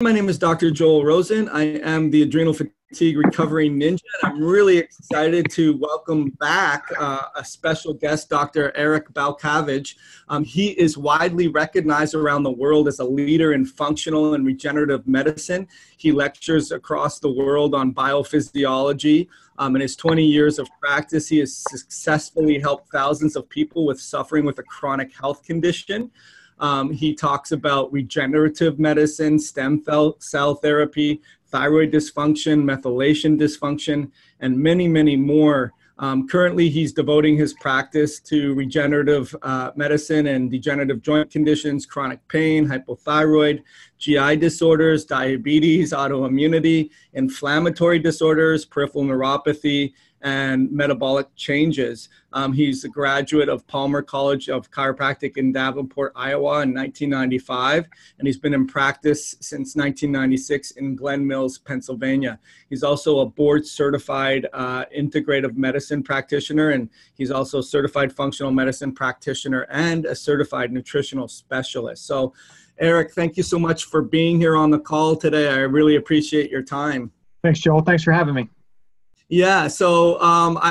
My name is Dr. Joel Rosen. I am the adrenal fatigue recovery ninja. And I'm really excited to welcome back a special guest, Dr. Eric Balcavage. He is widely recognized around the world as a leader in functional and regenerative medicine. He lectures across the world on biophysiology. In his 20 years of practice, he has successfully helped thousands of people suffering with a chronic health condition. He talks about regenerative medicine, stem cell therapy, thyroid dysfunction, methylation dysfunction, and many, many more. Currently, he's devoting his practice to regenerative medicine and degenerative joint conditions, chronic pain, hypothyroid, GI disorders, diabetes, autoimmunity, inflammatory disorders, peripheral neuropathy, and metabolic changes. He's a graduate of Palmer College of Chiropractic in Davenport, Iowa in 1995, and he's been in practice since 1996 in Glen Mills, Pennsylvania. He's also a board-certified integrative medicine practitioner, and he's also a certified functional medicine practitioner and a certified nutritional specialist. So, Eric, thank you so much for being here on the call today. I really appreciate your time. Thanks, Joel. Thanks for having me. Yeah, so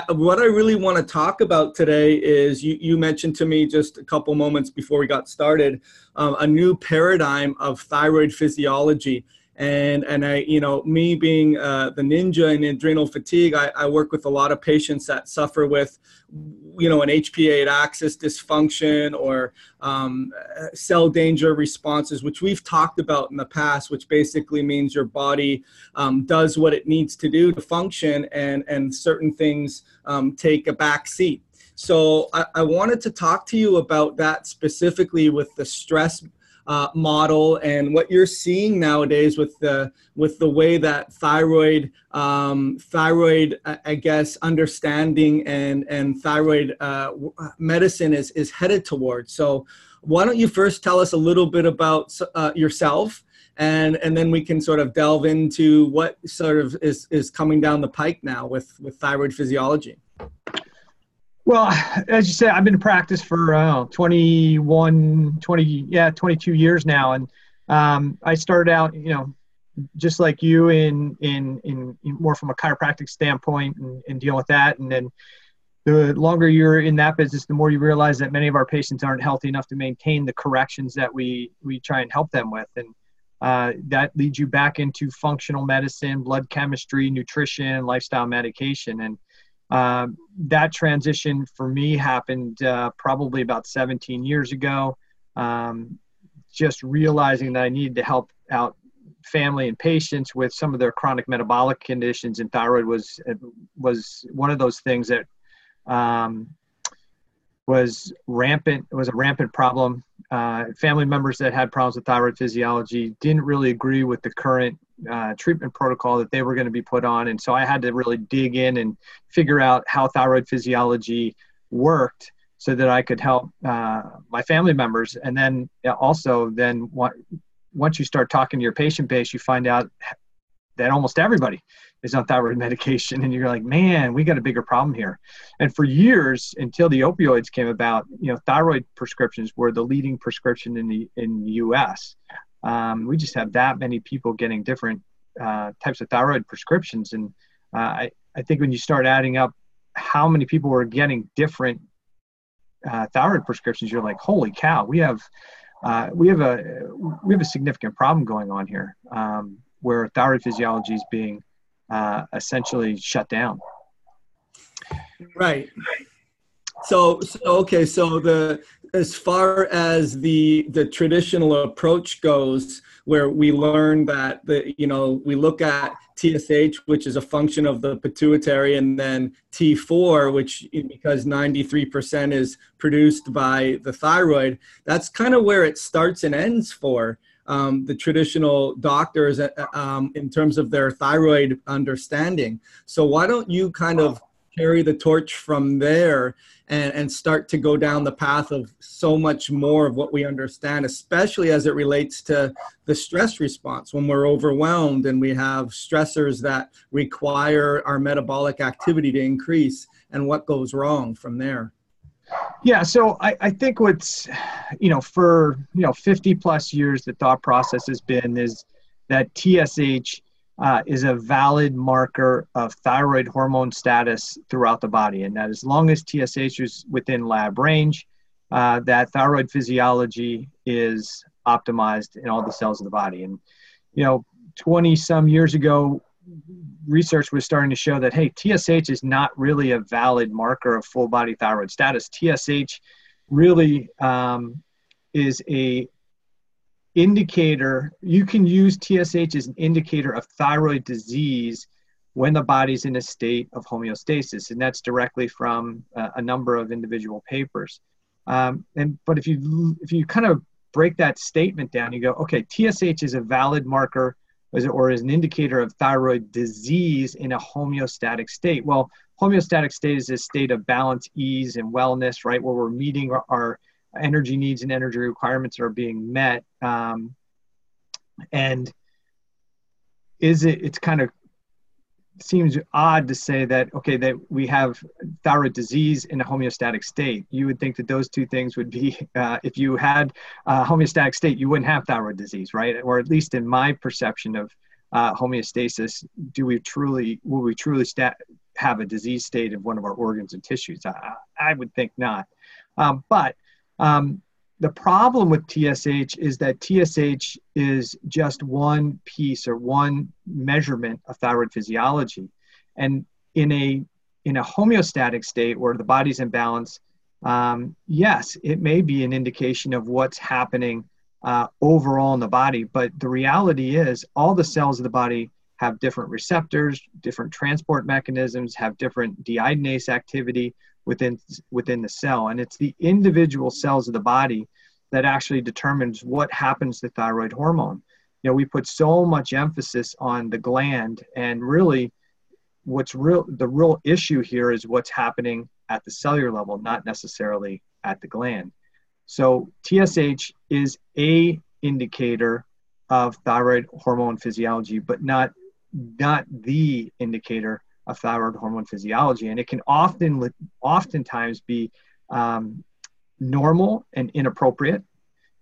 what I really want to talk about today is you mentioned to me just a couple moments before we got started, a new paradigm of thyroid physiology. And I, you know, me being the ninja in adrenal fatigue, I work with a lot of patients that suffer with, you know, an HPA axis dysfunction or cell danger responses, which we've talked about in the past, which basically means your body does what it needs to do to function, and certain things take a back seat. So I wanted to talk to you about that specifically with the stress model and what you're seeing nowadays with the way that thyroid I guess understanding and thyroid medicine is headed towards. So why don't you first tell us a little bit about yourself, and then we can sort of delve into what sort of is coming down the pike now with thyroid physiology. Well, as you said, I've been in practice for 22 years now, and I started out, you know, just like you in more from a chiropractic standpoint and dealing with that. And then the longer you're in that business, the more you realize that many of our patients aren't healthy enough to maintain the corrections that we try and help them with, and that leads you back into functional medicine, blood chemistry, nutrition, lifestyle medication, and that transition for me happened probably about 17 years ago, just realizing that I needed to help out family and patients with some of their chronic metabolic conditions, and thyroid was one of those things that was a rampant problem. Family members that had problems with thyroid physiology didn't really agree with the current treatment protocol that they were going to be put on. And so I had to really dig in and figure out how thyroid physiology worked so that I could help my family members. And then also once you start talking to your patient base, you find out that almost everybody is on thyroid medication. And you're like, man, we got a bigger problem here. And for years, until the opioids came about, you know, thyroid prescriptions were the leading prescription in the US. We just have that many people getting different types of thyroid prescriptions. And I think when you start adding up how many people were getting different thyroid prescriptions, you're like, holy cow, we have a significant problem going on here, where thyroid physiology is being essentially shut down. Right. So okay, so as far as the traditional approach goes, where we learn that we look at TSH, which is a function of the pituitary, and then T4, which, because 93% is produced by the thyroid, that's kind of where it starts and ends for the traditional doctors in terms of their thyroid understanding. So why don't you kind of carry the torch from there and start to go down the path of so much more of what we understand, especially as it relates to the stress response when we're overwhelmed and we have stressors that require our metabolic activity to increase, and what goes wrong from there. Yeah, so I think for 50 plus years, the thought process has been that TSH is a valid marker of thyroid hormone status throughout the body, and that as long as TSH is within lab range, that thyroid physiology is optimized in all the cells of the body. And, you know, 20-some years ago, research was starting to show that, hey, TSH is not really a valid marker of full body thyroid status. TSH really is a indicator. You can use TSH as an indicator of thyroid disease when the body's in a state of homeostasis, and that's directly from a number of individual papers. But if you kind of break that statement down, you go, okay, TSH is a valid marker or is an indicator of thyroid disease in a homeostatic state. Well, homeostatic state is a state of balance, ease, and wellness, right, where we're meeting our energy needs and energy requirements are being met. And it's kind of seems odd to say that, okay, that we have thyroid disease in a homeostatic state. You would think that those two things would be, if you had a homeostatic state, you wouldn't have thyroid disease, right? Or at least in my perception of homeostasis, will we truly have a disease state of one of our organs and tissues? I would think not. But the problem with TSH is that TSH is just one piece or one measurement of thyroid physiology. And in a homeostatic state where the body's in balance, yes, it may be an indication of what's happening overall in the body. But the reality is all the cells of the body have different receptors, different transport mechanisms, have different deiodinase activity within the cell. And it's the individual cells of the body that actually determines what happens to thyroid hormone. You know, we put so much emphasis on the gland, and really the real issue here is what's happening at the cellular level, not necessarily at the gland. So TSH is a indicator of thyroid hormone physiology, but not the indicator of thyroid hormone physiology. And it can oftentimes be normal and inappropriate,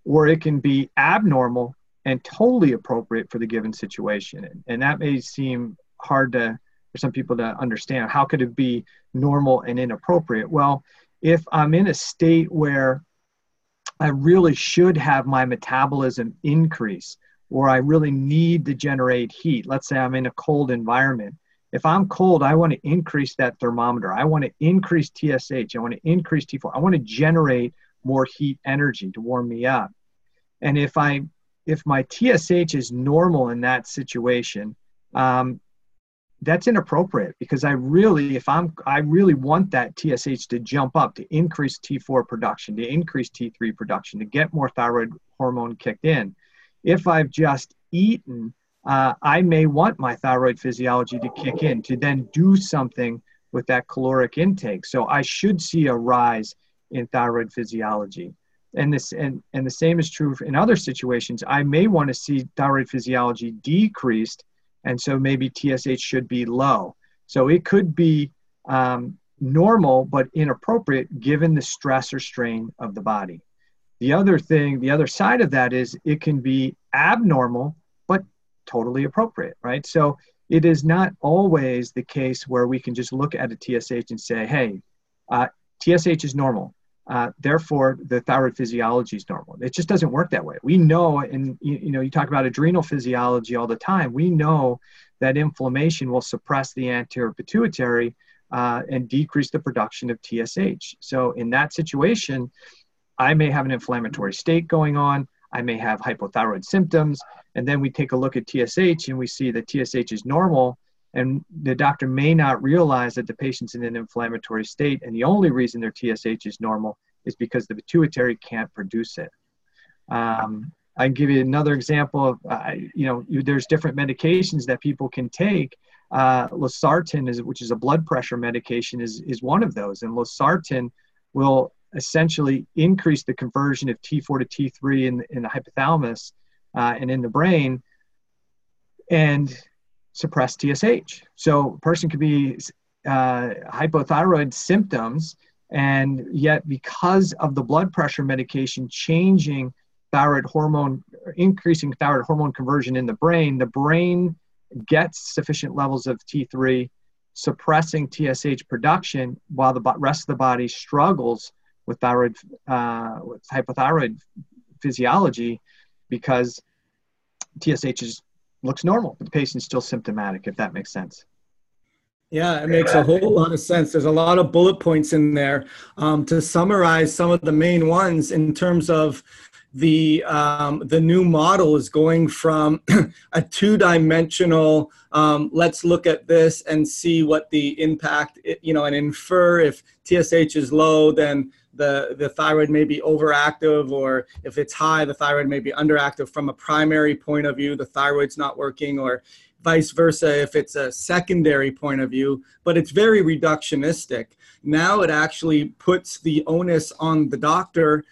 or it can be abnormal and totally appropriate for the given situation. And that may seem hard for some people to understand. How could it be normal and inappropriate? Well, if I'm in a state where I really should have my metabolism increase, or I really need to generate heat. Let's say I'm in a cold environment. If I'm cold, I want to increase that thermometer. I want to increase TSH. I want to increase T4. I want to generate more heat energy to warm me up. And if my TSH is normal in that situation, that's inappropriate, because I really want that TSH to jump up, to increase T4 production, to increase T3 production, to get more thyroid hormone kicked in. If I've just eaten, I may want my thyroid physiology to kick in, to then do something with that caloric intake. So I should see a rise in thyroid physiology. And the same is true in other situations. I may want to see thyroid physiology decreased, and so maybe TSH should be low. So it could be normal but inappropriate given the stress or strain of the body. The other side of that is it can be abnormal but totally appropriate, right? So it is not always the case where we can just look at a TSH and say, hey, TSH is normal. Therefore, the thyroid physiology is normal. It just doesn't work that way. We know, and you know, you talk about adrenal physiology all the time. We know that inflammation will suppress the anterior pituitary and decrease the production of TSH. So in that situation, I may have an inflammatory state going on. I may have hypothyroid symptoms. And then we take a look at TSH and we see that TSH is normal. And the doctor may not realize that the patient's in an inflammatory state, and the only reason their TSH is normal is because the pituitary can't produce it. I can give you another example of, there's different medications that people can take. Losartan, which is a blood pressure medication, is one of those. And losartan will essentially increase the conversion of T4 to T3 in the hypothalamus and in the brain, and suppress TSH. So a person could be hypothyroid symptoms, and yet because of the blood pressure medication changing thyroid hormone, increasing thyroid hormone conversion in the brain gets sufficient levels of T3, suppressing TSH production while the rest of the body struggles with thyroid, with hypothyroid physiology, because TSH looks normal, but the patient's still symptomatic, if that makes sense. Yeah, it makes a whole lot of sense. There's a lot of bullet points in there. To summarize some of the main ones in terms of the new model is going from a two-dimensional, let's look at this and see what the impact, you know, and infer if TSH is low, then the thyroid may be overactive, or if it's high, the thyroid may be underactive from a primary point of view, the thyroid's not working, or vice versa if it's a secondary point of view, but it's very reductionistic. Now it actually puts the onus on the doctor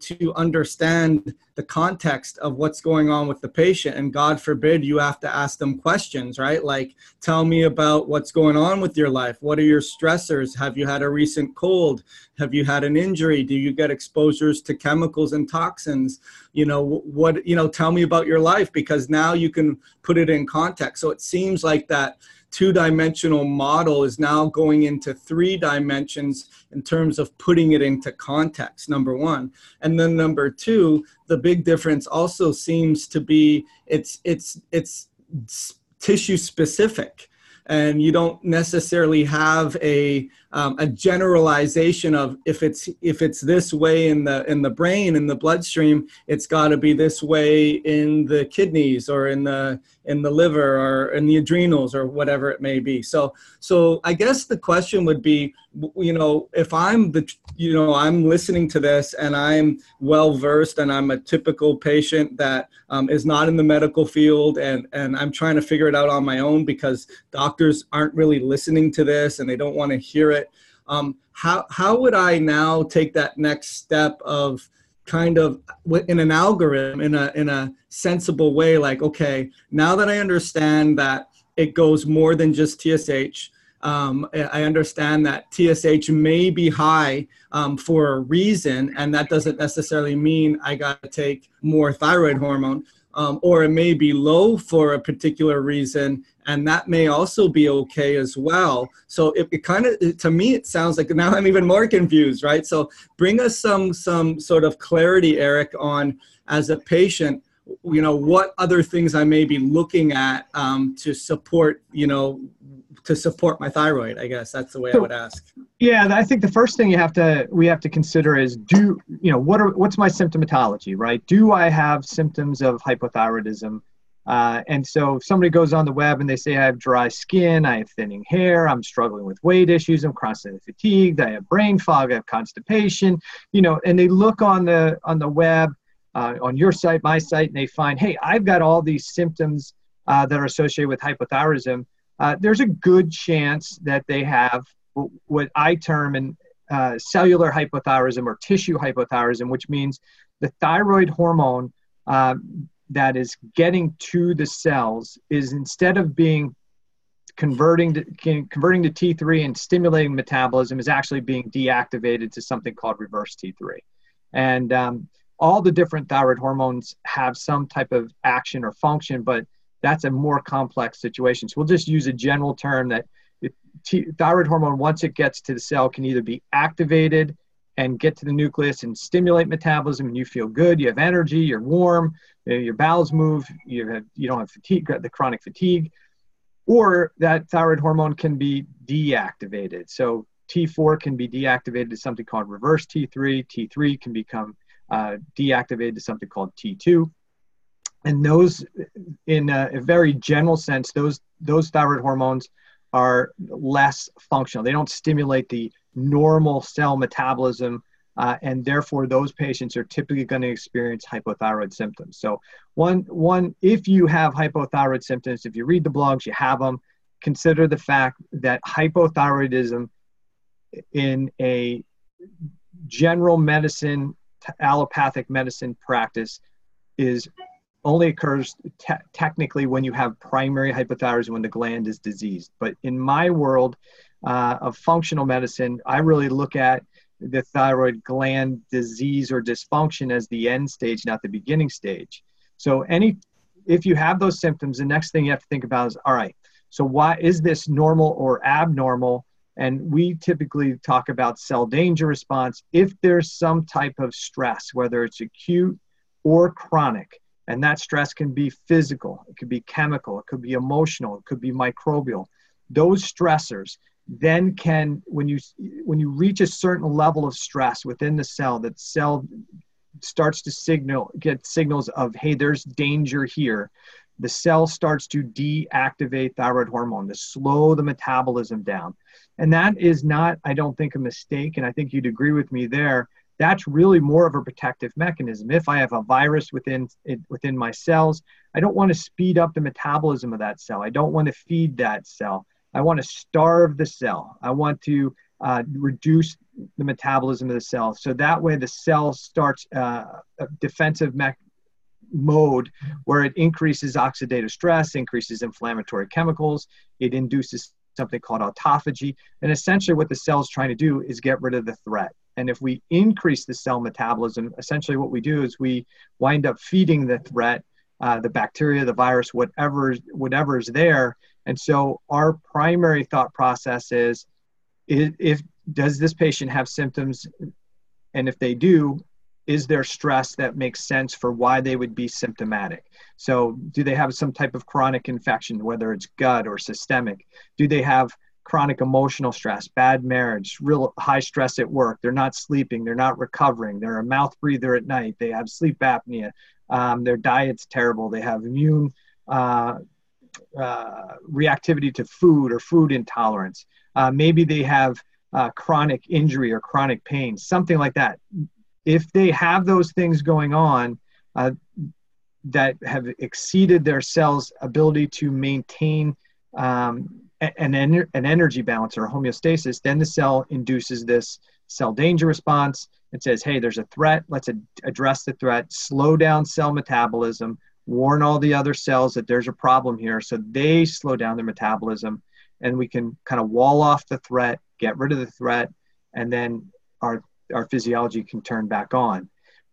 to understand the context of what's going on with the patient. And God forbid you have to ask them questions, right? Like, tell me about what's going on with your life. What are your stressors? Have you had a recent cold? Have you had an injury? Do you get exposures to chemicals and toxins? You know, what, you know, tell me about your life, because now you can put it in context. So it seems like that two-dimensional model is now going into three dimensions in terms of putting it into context, number one. And then number two, the big difference also seems to be it's tissue specific. And you don't necessarily have a generalization of if it's this way in the brain, in the bloodstream, it's got to be this way in the kidneys or in the liver or in the adrenals or whatever it may be. So I guess the question would be, you know, if I'm listening to this and I'm well versed and I'm a typical patient that is not in the medical field and I'm trying to figure it out on my own because doctors aren't really listening to this and they don't want to hear it. How would I now take that next step of kind of in an algorithm, in a sensible way? Like, okay, now that I understand that it goes more than just TSH, I understand that TSH may be high for a reason, and that doesn't necessarily mean I got to take more thyroid hormone. Or it may be low for a particular reason, and that may also be okay as well. So it kind of, to me, it sounds like now I'm even more confused, right? So bring us some sort of clarity, Eric, on, as a patient, you know, what other things I may be looking at to support my thyroid. I guess that's the way I would ask. Yeah, I think the first thing we have to consider is, what's my symptomatology, right? Do I have symptoms of hypothyroidism? And so if somebody goes on the web and they say, I have dry skin, I have thinning hair, I'm struggling with weight issues, I'm constantly fatigued, I have brain fog, I have constipation, you know, and they look on the web, on your site, my site, and they find, hey, I've got all these symptoms that are associated with hypothyroidism, there's a good chance that they have what I term cellular hypothyroidism or tissue hypothyroidism, which means the thyroid hormone that is getting to the cells is, instead of being converting to T3 and stimulating metabolism, is actually being deactivated to something called reverse T3. And all the different thyroid hormones have some type of action or function, but that's a more complex situation. So we'll just use a general term that thyroid hormone, once it gets to the cell, can either be activated and get to the nucleus and stimulate metabolism, and you feel good, you have energy, you're warm, your bowels move, you don't have fatigue, the chronic fatigue, or that thyroid hormone can be deactivated. So T4 can be deactivated to something called reverse T3. T3 can become deactivated to something called T2. And those, in a very general sense, those thyroid hormones are less functional. They don't stimulate the normal cell metabolism, and therefore those patients are typically going to experience hypothyroid symptoms. So one, if you have hypothyroid symptoms, if you read the blogs, you have them, consider the fact that hypothyroidism in a general medicine, allopathic medicine practice is only occurs technically when you have primary hypothyroidism, when the gland is diseased. But in my world of functional medicine, I really look at the thyroid gland disease or dysfunction as the end stage, not the beginning stage. So if you have those symptoms, the next thing you have to think about is, all right, so why is this normal or abnormal? And we typically talk about cell danger response if there's some type of stress, whether it's acute or chronic. And that stress can be physical, it could be chemical, it could be emotional, it could be microbial. Those stressors then can, when you reach a certain level of stress within the cell, that cell starts to get signals of, hey, there's danger here. The cell starts to deactivate thyroid hormone to slow the metabolism down. And that is not, I don't think, a mistake. And I think you'd agree with me there. That's really more of a protective mechanism. If I have a virus within my cells, I don't want to speed up the metabolism of that cell. I don't want to feed that cell. I want to starve the cell. I want to reduce the metabolism of the cell. So that way the cell starts a defensive mode where it increases oxidative stress, increases inflammatory chemicals, it induces something called autophagy. And essentially what the cell's trying to do is get rid of the threat. And if we increase the cell metabolism, essentially what we do is we wind up feeding the threat, the bacteria, the virus, whatever's there. And so our primary thought process is, does this patient have symptoms? And if they do, is there stress that makes sense for why they would be symptomatic? So do they have some type of chronic infection, whether it's gut or systemic? Do they have chronic emotional stress, bad marriage, real high stress at work? They're not sleeping, they're not recovering, they're a mouth breather at night, they have sleep apnea, their diet's terrible, they have immune reactivity to food or food intolerance. Maybe they have chronic injury or chronic pain, something like that. If they have those things going on that have exceeded their cell's ability to maintain an energy balance or homeostasis, then the cell induces this cell danger response. It says, hey, there's a threat. Let's address the threat, slow down cell metabolism, warn all the other cells that there's a problem here. So they slow down their metabolism, and we can kind of wall off the threat, get rid of the threat, and then our physiology can turn back on.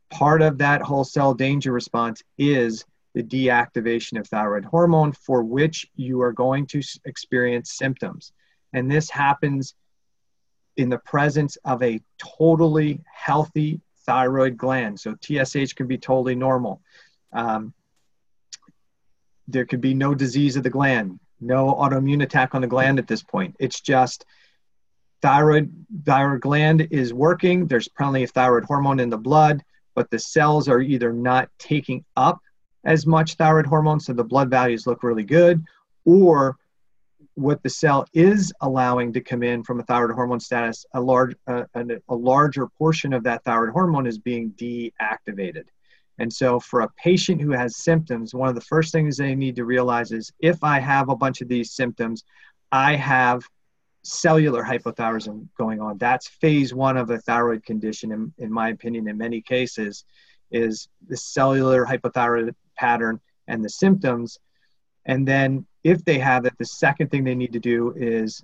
Part of that whole cell danger response is the deactivation of thyroid hormone, for which you are going to experience symptoms. And this happens in the presence of a totally healthy thyroid gland. So TSH can be totally normal. There could be no disease of the gland, no autoimmune attack on the gland at this point. It's just thyroid gland is working. There's plenty of thyroid hormone in the blood, but the cells are either not taking up as much thyroid hormone, so the blood values look really good, or what the cell is allowing to come in from a thyroid hormone status, a larger portion of that thyroid hormone is being deactivated. And so for a patient who has symptoms, one of the first things they need to realize is, if I have a bunch of these symptoms, I have cellular hypothyroidism going on. That's phase 1 of a thyroid condition, in my opinion, in many cases, is the cellular hypothyroid pattern and the symptoms. And then if they have it, the second thing they need to do is,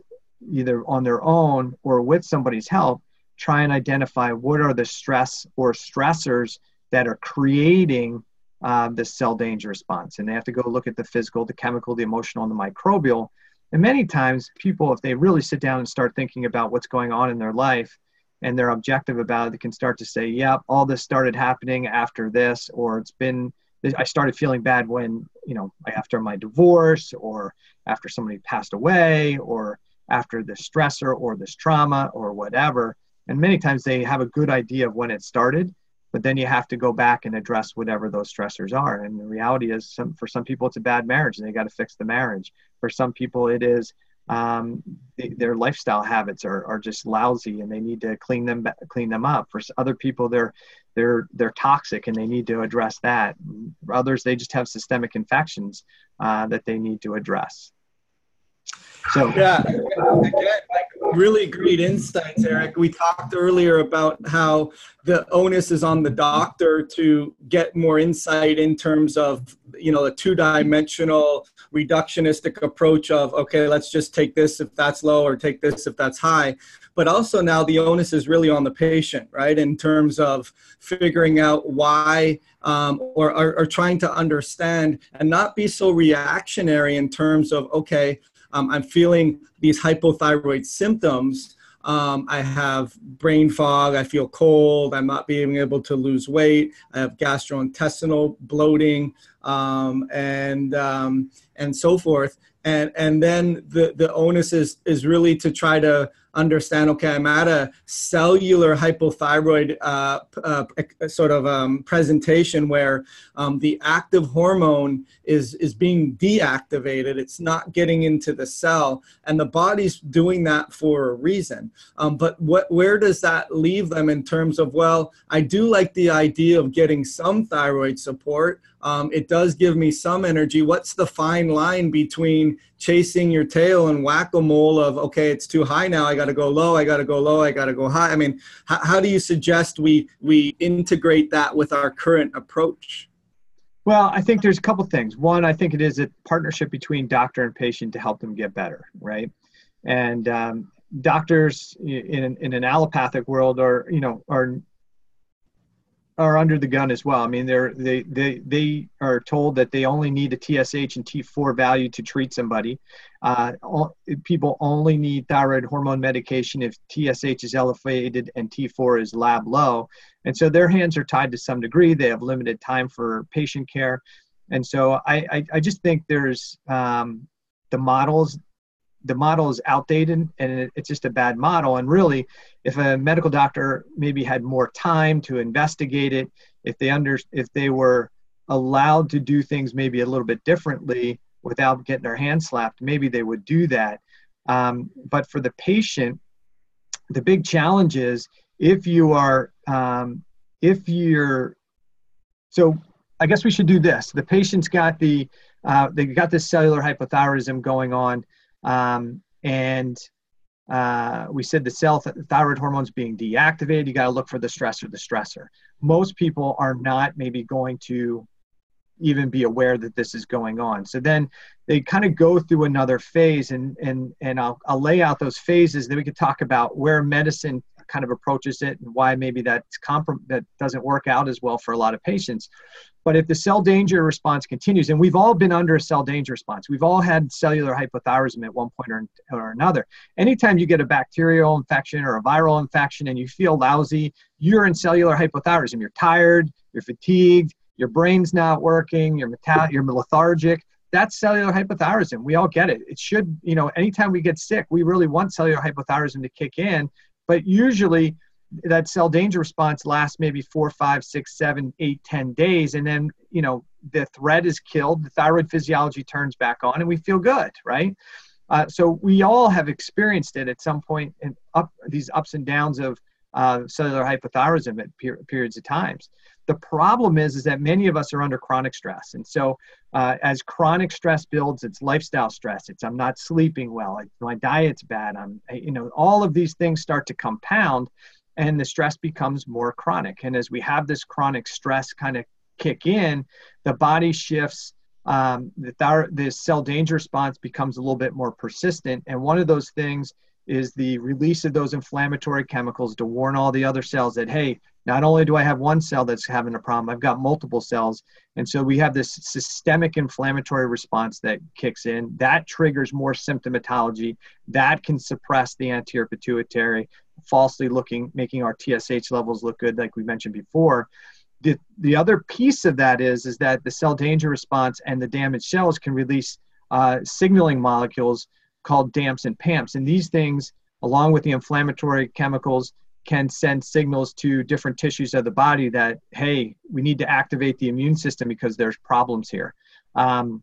either on their own or with somebody's help, try and identify what are the stress or stressors that are creating the cell danger response. And they have to go look at the physical, the chemical, the emotional, and the microbial. And many times people, if they really sit down and start thinking about what's going on in their life, and they're objective about it, they can start to say, yeah, all this started happening after this, or I started feeling bad when, after my divorce, or after somebody passed away, or after the stressor or this trauma or whatever. And many times they have a good idea of when it started, but then you have to go back and address whatever those stressors are. And the reality is, for some people, it's a bad marriage and they got to fix the marriage. For some people, it is their lifestyle habits are just lousy and they need to clean them up. For other people, they're toxic and they need to address that. For others, they just have systemic infections that they need to address. So yeah, Really great insights, Eric. We talked earlier about how the onus is on the doctor to get more insight in terms of, you know, a two-dimensional reductionistic approach of, okay, let's just take this if that's low or take this if that's high. But also now the onus is really on the patient, right, in terms of figuring out why or trying to understand and not be so reactionary in terms of, okay, I'm feeling these hypothyroid symptoms. I have brain fog, I feel cold, I'm not being able to lose weight, I have gastrointestinal bloating, and so forth. And then the onus is really to try to understand, okay, I'm at a cellular hypothyroid sort of presentation where the active hormone is being deactivated. It's not getting into the cell, and the body's doing that for a reason. But where does that leave them in terms of, well, I do like the idea of getting some thyroid support. It does give me some energy. What's the fine line between chasing your tail and whack-a-mole of, okay, it's too high now, I got to go low, I got to go low, I got to go high? I mean, how do you suggest we integrate that with our current approach? Well, I think there's a couple things. One, I think it is a partnership between doctor and patient to help them get better, right? And doctors in an allopathic world are, you know, are under the gun as well. I mean, they are told that they only need a TSH and T4 value to treat somebody. People only need thyroid hormone medication if TSH is elevated and T4 is lab low. And so their hands are tied to some degree. They have limited time for patient care. And so I just think there's the model is outdated, and it's just a bad model. And really, if a medical doctor maybe had more time to investigate it, if they were allowed to do things maybe a little bit differently without getting their hand slapped, maybe they would do that. But for the patient, the big challenge is so I guess we should do this. The patient's got this cellular hypothyroidism going on. We said the thyroid hormone's being deactivated. You got to look for the stressor, Most people are not maybe going to even be aware that this is going on. So then they kind of go through another phase, and I'll lay out those phases. Then we could talk about where medicine kind of approaches it and why maybe that doesn't work out as well for a lot of patients. But if the cell danger response continues, and we've all been under a cell danger response, we've all had cellular hypothyroidism at one point or another. Anytime you get a bacterial infection or a viral infection and you feel lousy, you're in cellular hypothyroidism. You're tired, you're fatigued, your brain's not working, you're lethargic. That's cellular hypothyroidism. We all get it. It should, you know, anytime we get sick, we really want cellular hypothyroidism to kick in. But usually that cell danger response lasts maybe 4, 5, 6, 7, 8, 10 days. And then, you know, the thread is killed, the thyroid physiology turns back on, and we feel good, right? So we all have experienced it at some point, in these ups and downs of cellular hypothyroidism at periods of times. The problem is that many of us are under chronic stress. And so as chronic stress builds, it's lifestyle stress. It's I'm not sleeping well. My diet's bad. All of these things start to compound, and the stress becomes more chronic. And as we have this chronic stress kind of kick in, the body shifts, the cell danger response becomes a little bit more persistent. And one of those things is the release of those inflammatory chemicals to warn all the other cells that, hey, not only do I have one cell that's having a problem, I've got multiple cells. And so we have this systemic inflammatory response that kicks in. That triggers more symptomatology. That can suppress the anterior pituitary, making our TSH levels look good, like we mentioned before. The other piece of that is that the cell danger response and the damaged cells can release signaling molecules called DAMPs and PAMPs. And these things, along with the inflammatory chemicals, can send signals to different tissues of the body that, hey, we need to activate the immune system because there's problems here. And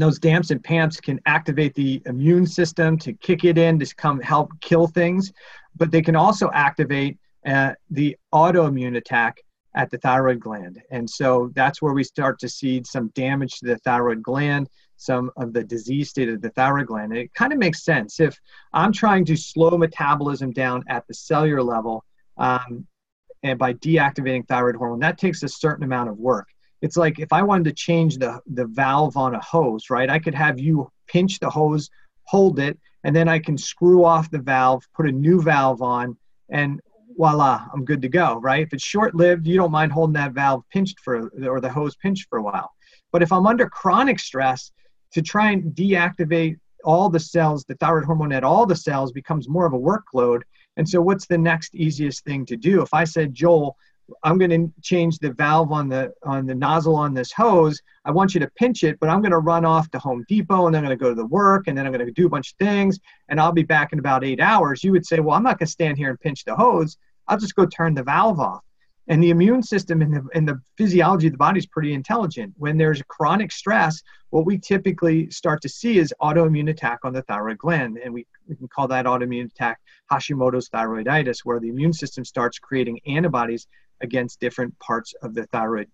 those DAMPs and PAMPs can activate the immune system to kick it in, to come help kill things, but they can also activate the autoimmune attack at the thyroid gland. And so that's where we start to see some damage to the thyroid gland. some of the disease state of the thyroid gland. And it kind of makes sense. If I'm trying to slow metabolism down at the cellular level and by deactivating thyroid hormone, that takes a certain amount of work. It's like if I wanted to change the valve on a hose, right? I could have you pinch the hose, hold it, and then I can screw off the valve, put a new valve on, and voila, I'm good to go, right? If it's short-lived, you don't mind holding that valve pinched for, or the hose pinched for a while. But if I'm under chronic stress, to try and deactivate all the cells, the thyroid hormone at all the cells becomes more of a workload. And so what's the next easiest thing to do? If I said, Joel, I'm going to change the valve on the nozzle on this hose, I want you to pinch it, but I'm going to run off to Home Depot and I'm going to go to the work and then I'm going to do a bunch of things and I'll be back in about 8 hours. You would say, well, I'm not going to stand here and pinch the hose. I'll just go turn the valve off. And the immune system and the physiology of the body is pretty intelligent. When there's chronic stress, what we typically start to see is autoimmune attack on the thyroid gland. And we can call that autoimmune attack Hashimoto's thyroiditis, where the immune system starts creating antibodies against different parts of the thyroid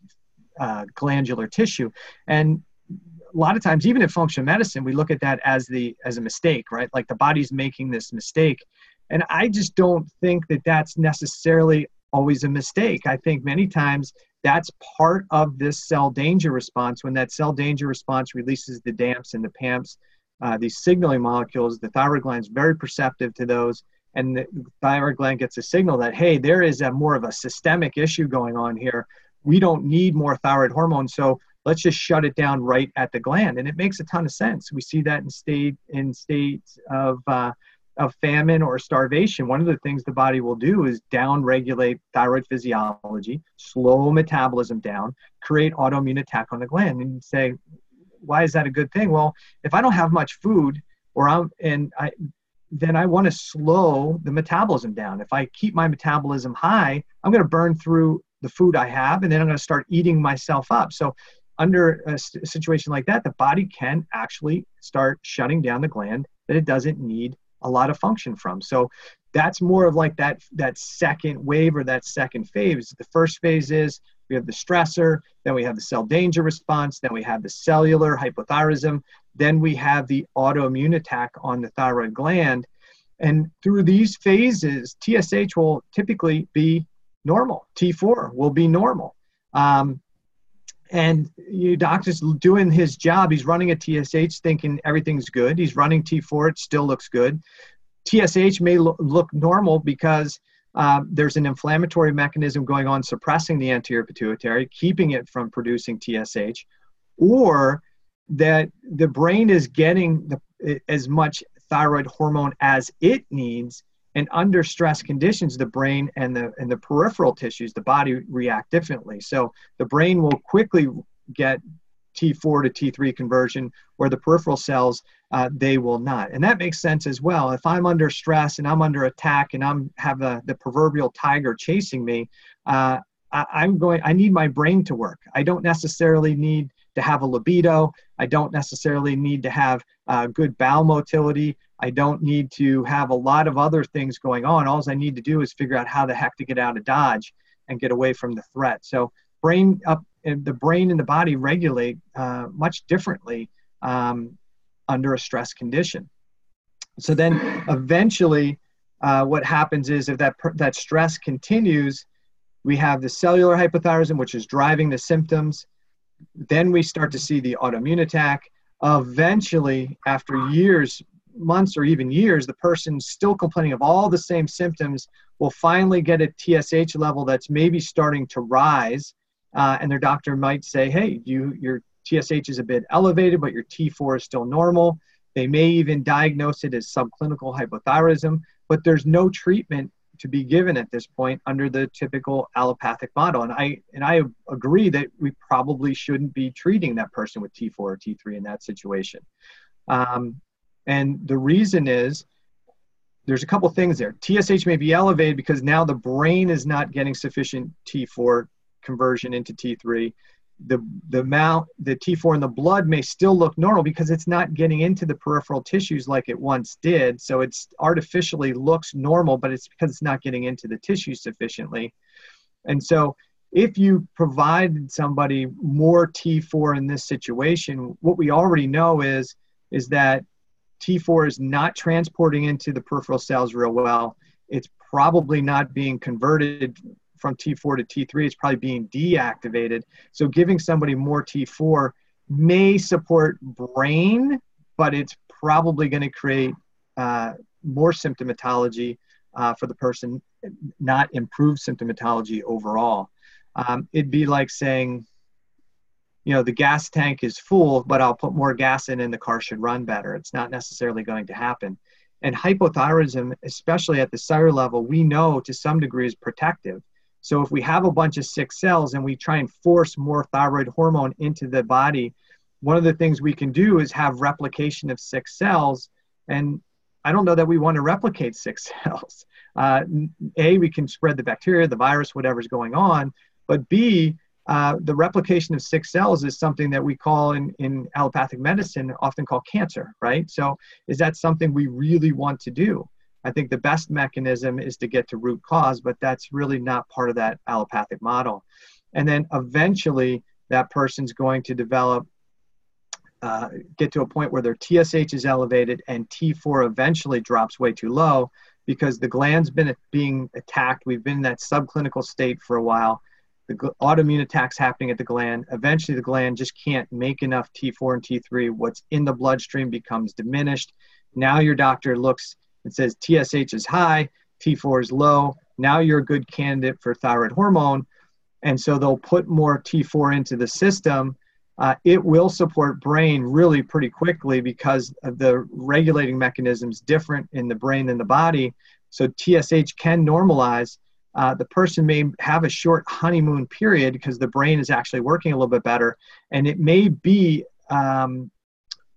glandular tissue. And a lot of times, even in functional medicine, we look at that as a mistake, right? Like the body's making this mistake. And I just don't think that that's necessarily always a mistake. I think many times that's part of this cell danger response. When that cell danger response releases the DAMPs and the PAMPs, these signaling molecules, the thyroid gland is very perceptive to those. And the thyroid gland gets a signal that, hey, there is a more of a systemic issue going on here. We don't need more thyroid hormone. So let's just shut it down right at the gland. And it makes a ton of sense. We see that in states of famine or starvation. One of the things the body will do is downregulate thyroid physiology, slow metabolism down, create autoimmune attack on the gland. And you say, why is that a good thing? Well, if I don't have much food, then I want to slow the metabolism down. If I keep my metabolism high, I'm going to burn through the food I have, and then I'm going to start eating myself up. So under a situation like that, the body can actually start shutting down the gland that it doesn't need a lot of function from. So that's more of like that second wave or that second phase. The first phase is we have the stressor, then we have the cell danger response, then we have the cellular hypothyroidism, then we have the autoimmune attack on the thyroid gland. And through these phases, TSH will typically be normal. T4 will be normal. And your doctor's doing his job. He's running a TSH thinking everything's good. He's running T4. It still looks good. TSH may look normal because there's an inflammatory mechanism going on suppressing the anterior pituitary, keeping it from producing TSH, or that the brain is getting as much thyroid hormone as it needs, and under stress conditions, the brain and the peripheral tissues, the body react differently. So the brain will quickly get T4 to T3 conversion, where the peripheral cells, they will not. And that makes sense as well. If I'm under stress and I'm under attack and I'm have the proverbial tiger chasing me, I need my brain to work. I don't necessarily need to have a libido. I don't necessarily need to have good bowel motility. I don't need to have a lot of other things going on. All I need to do is figure out how the heck to get out of Dodge and get away from the threat. So the brain and the body regulate much differently under a stress condition. So then eventually what happens is if that stress continues, we have the cellular hypothyroidism, which is driving the symptoms. Then we start to see the autoimmune attack. Eventually, after years, months, or even years, the person still complaining of all the same symptoms will finally get a TSH level that's maybe starting to rise. And their doctor might say, hey, your TSH is a bit elevated, but your T4 is still normal. They may even diagnose it as subclinical hypothyroidism, but there's no treatment to be given at this point under the typical allopathic model. And I agree that we probably shouldn't be treating that person with T4 or T3 in that situation. And the reason is there's a couple things there. TSH may be elevated because now the brain is not getting sufficient T4 conversion into T3. The T4 in the blood may still look normal because it's not getting into the peripheral tissues like it once did. So it's artificially looks normal, but it's because it's not getting into the tissues sufficiently. And so if you provided somebody more T4 in this situation, what we already know is that T4 is not transporting into the peripheral cells real well. It's probably not being converted from T4 to T3. It's probably being deactivated. So giving somebody more T4 may support brain, but it's probably going to create more symptomatology for the person, not improve symptomatology overall. It'd be like saying, you know, the gas tank is full, but I'll put more gas in and the car should run better. It's not necessarily going to happen. And hypothyroidism, especially at the cellular level, we know to some degree is protective. So if we have a bunch of sick cells and we try and force more thyroid hormone into the body, one of the things we can do is have replication of sick cells. And I don't know that we want to replicate sick cells. We can spread the bacteria, the virus, whatever's going on. But B, the replication of sick cells is something that we call in allopathic medicine, often called cancer, right? So is that something we really want to do? I think the best mechanism is to get to root cause, but that's really not part of that allopathic model. And then eventually that person's going to develop, get to a point where their TSH is elevated and T4 eventually drops way too low because the gland's been being attacked. We've been in that subclinical state for a while. The autoimmune attacks happening at the gland. Eventually the gland just can't make enough T4 and T3. What's in the bloodstream becomes diminished. Now your doctor looks and says TSH is high, T4 is low. Now you're a good candidate for thyroid hormone. And so they'll put more T4 into the system. It will support brain really pretty quickly because of the regulating mechanisms different in the brain than the body. So TSH can normalize. The person may have a short honeymoon period because the brain is actually working a little bit better, and it may be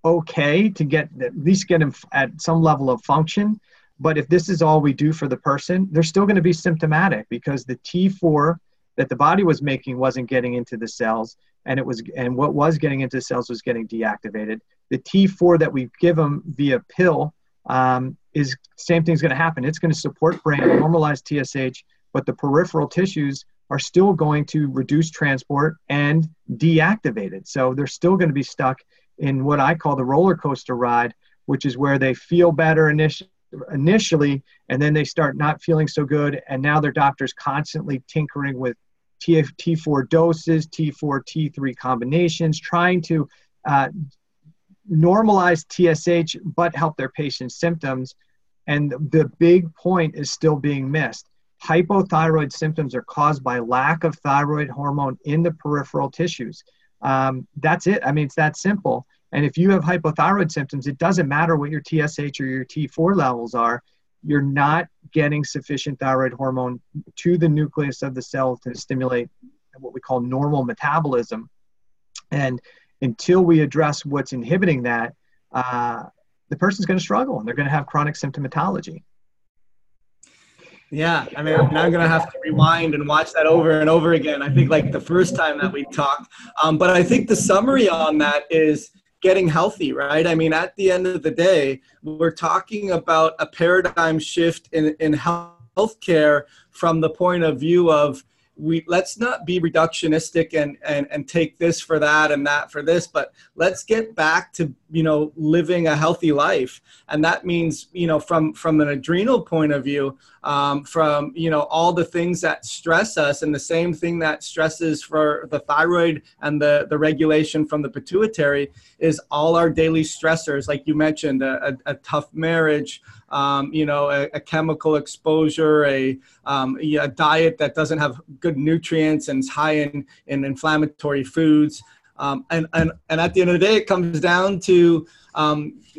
okay to get at least get them at some level of function. But if this is all we do for the person, they're still going to be symptomatic because the T4 that the body was making wasn't getting into the cells, and what was getting into the cells was getting deactivated. The T4 that we give them via pill is same thing's going to happen. It's going to support brain, normalize TSH. But the peripheral tissues are still going to reduce transport and deactivate it. So they're still going to be stuck in what I call the roller coaster ride, which is where they feel better initially, and then they start not feeling so good. And now their doctor's constantly tinkering with T4 doses, T4, T3 combinations, trying to normalize TSH, but help their patient's symptoms. And the big point is still being missed. Hypothyroid symptoms are caused by lack of thyroid hormone in the peripheral tissues. That's it. I mean, it's that simple. And if you have hypothyroid symptoms, it doesn't matter what your TSH or your T4 levels are. You're not getting sufficient thyroid hormone to the nucleus of the cell to stimulate what we call normal metabolism. And until we address what's inhibiting that, the person's going to struggle and they're going to have chronic symptomatology. Yeah, I mean, I'm now going to have to rewind and watch that over and over again. I think like the first time that we talked. But I think the summary on that is getting healthy, right? I mean, at the end of the day, we're talking about a paradigm shift in healthcare from the point of view of let's not be reductionistic and take this for that and that for this, but let's get back to, you know, living a healthy life. And that means, you know, from an adrenal point of view, from, you know, all the things that stress us, and the same thing that stresses for the thyroid and the regulation from the pituitary is all our daily stressors. Like you mentioned, a tough marriage, you know, a chemical exposure, a diet that doesn't have good nutrients and is high in inflammatory foods. And at the end of the day, it comes down to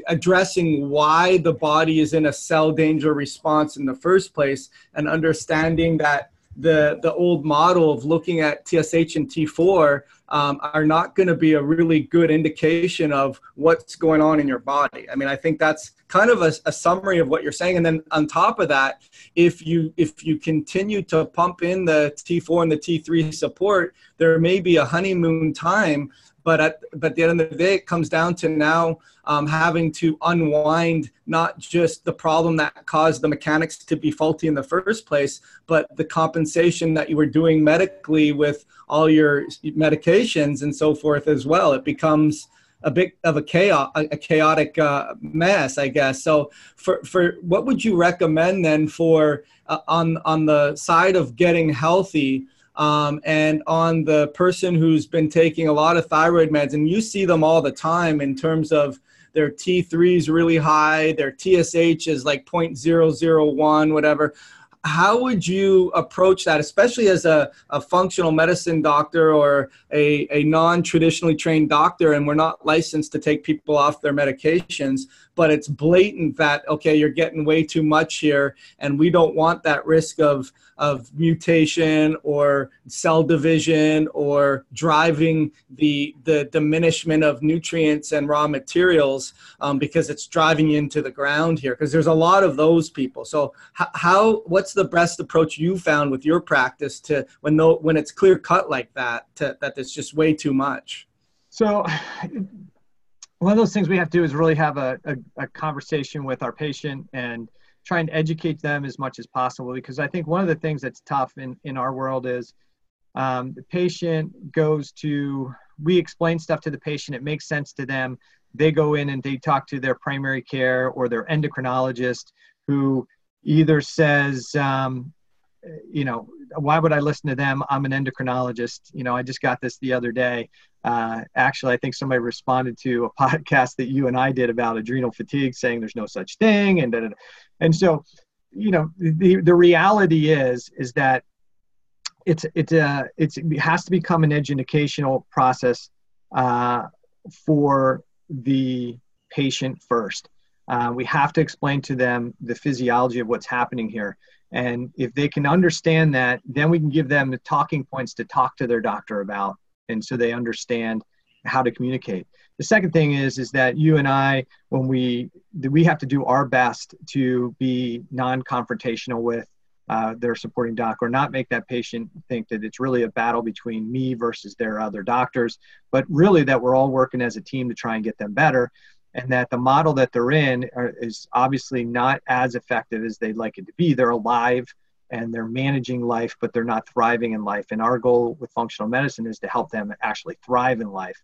addressing why the body is in a cell danger response in the first place, and understanding that the old model of looking at TSH and T4 are not going to be a really good indication of what's going on in your body. I mean, I think that's kind of a summary of what you're saying. And then on top of that, if you continue to pump in the T4 and the T3 support, there may be a honeymoon time But at the end of the day, it comes down to now having to unwind not just the problem that caused the mechanics to be faulty in the first place, but the compensation that you were doing medically with all your medications and so forth as well. It becomes a bit of a chaotic mess, I guess. So for what would you recommend then for on the side of getting healthy? And on the person who's been taking a lot of thyroid meds, and you see them all the time in terms of their T3 is really high, their TSH is like 0.001, whatever. How would you approach that, especially as a functional medicine doctor or a non-traditionally trained doctor, and we're not licensed to take people off their medications, but it's blatant that, okay, you're getting way too much here, and we don't want that risk of mutation or cell division or driving the diminishment of nutrients and raw materials because it's driving into the ground here, because there's a lot of those people. So what's the best approach you found with your practice to when it's clear cut like that, that it's just way too much? So one of those things we have to do is really have a conversation with our patient and try and educate them as much as possible, because I think one of the things that's tough in our world is the patient goes to, we explain stuff to the patient, it makes sense to them. They go in and they talk to their primary care or their endocrinologist, who either says, you know, why would I listen to them? I'm an endocrinologist. You know, I just got this the other day. Actually, I think somebody responded to a podcast that you and I did about adrenal fatigue, saying there's no such thing. And so, you know, the reality is that it has to become an educational process for the patient first. We have to explain to them the physiology of what's happening here. And if they can understand that, then we can give them the talking points to talk to their doctor about, and so they understand how to communicate. The second thing is that you and I, when we have to do our best to be non-confrontational with their supporting doc, or not make that patient think that it's really a battle between me versus their other doctors, but really that we're all working as a team to try and get them better, and that the model that they're in is obviously not as effective as they'd like it to be. They're alive and they're managing life, but they're not thriving in life. And our goal with functional medicine is to help them actually thrive in life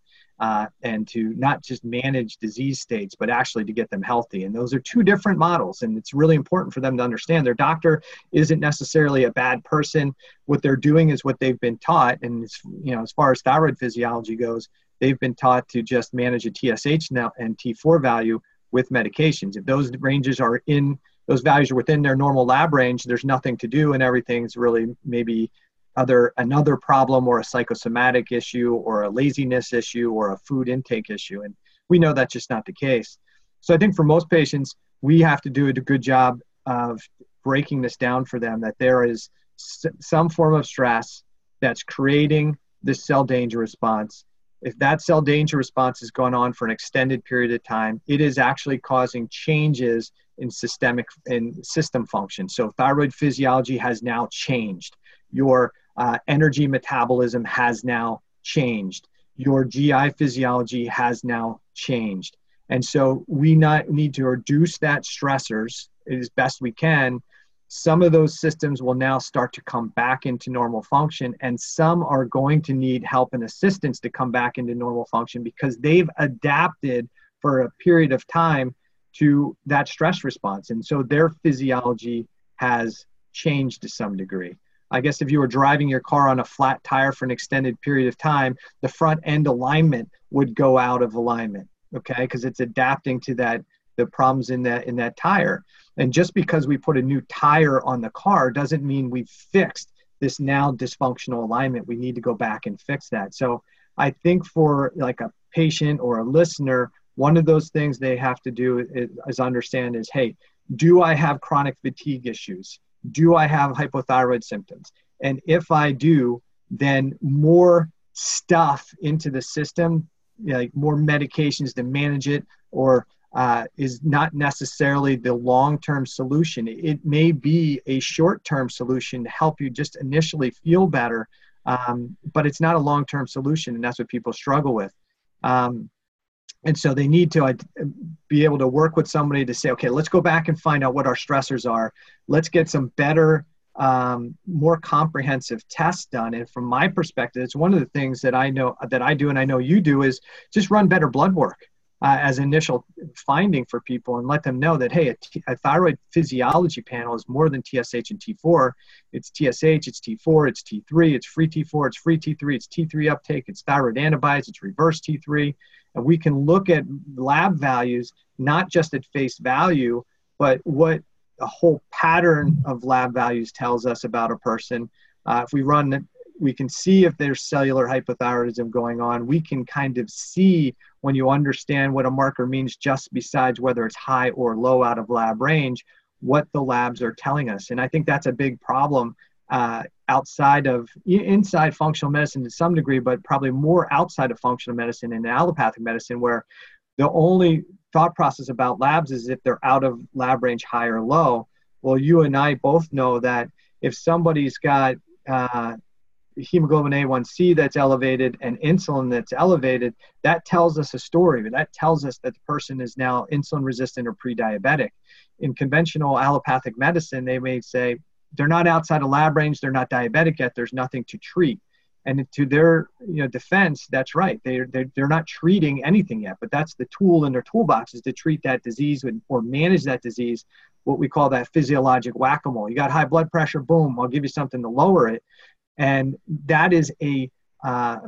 and to not just manage disease states, but actually to get them healthy. And those are two different models. And it's really important for them to understand their doctor isn't necessarily a bad person. What they're doing is what they've been taught. And it's, you know, as far as thyroid physiology goes, they've been taught to just manage a TSH now and T4 value with medications. If those ranges are in, those values are within their normal lab range, there's nothing to do, and everything's really maybe another problem, or a psychosomatic issue, or a laziness issue, or a food intake issue. And we know that's just not the case. So I think for most patients, we have to do a good job of breaking this down for them, that there is some form of stress that's creating this cell danger response. If that cell danger response is going on for an extended period of time, it is actually causing changes in system function. So thyroid physiology has now changed. Your energy metabolism has now changed. Your GI physiology has now changed. And so we need to reduce that stressors as best we can. Some of those systems will now start to come back into normal function, and some are going to need help and assistance to come back into normal function because they've adapted for a period of time to that stress response. And so their physiology has changed to some degree. I guess if you were driving your car on a flat tire for an extended period of time, the front end alignment would go out of alignment, okay? Because it's adapting to the problems in that tire. And just because we put a new tire on the car doesn't mean we've fixed this now dysfunctional alignment. We need to go back and fix that. So I think for like a patient or a listener, one of those things they have to do is understand is, hey, do I have chronic fatigue issues? Do I have hypothyroid symptoms? And if I do, then more stuff into the system, like more medications to manage it, or is not necessarily the long-term solution. It may be a short-term solution to help you just initially feel better, but it's not a long-term solution, and that's what people struggle with. And so they need to be able to work with somebody to say, okay, let's go back and find out what our stressors are. Let's get some better, more comprehensive tests done. And from my perspective, it's one of the things that I know that I do, and I know you do, is just run better blood work as initial finding for people, and let them know that, hey, a thyroid physiology panel is more than TSH and T4. It's TSH, it's T4, it's T3, it's free T4, it's free T3, it's T3 uptake, it's thyroid antibodies, it's reverse T3. And we can look at lab values, not just at face value, but what a whole pattern of lab values tells us about a person. If we run, we can see if there's cellular hypothyroidism going on. We can kind of see when you understand what a marker means, just besides whether it's high or low out of lab range, what the labs are telling us. And I think that's a big problem outside of, inside functional medicine to some degree, but probably more outside of functional medicine and allopathic medicine, where the only thought process about labs is if they're out of lab range, high or low. Well, you and I both know that if somebody's got hemoglobin A1C that's elevated and insulin that's elevated, that tells us a story, but that tells us that the person is now insulin resistant or pre-diabetic. In conventional allopathic medicine, they may say, they're not outside of lab range, they're not diabetic yet, there's nothing to treat. And to their defense, that's right. They're not treating anything yet, but that's the tool in their toolbox, is to treat that disease or manage that disease, what we call that physiologic whack-a-mole. You got high blood pressure, boom, I'll give you something to lower it. And that is a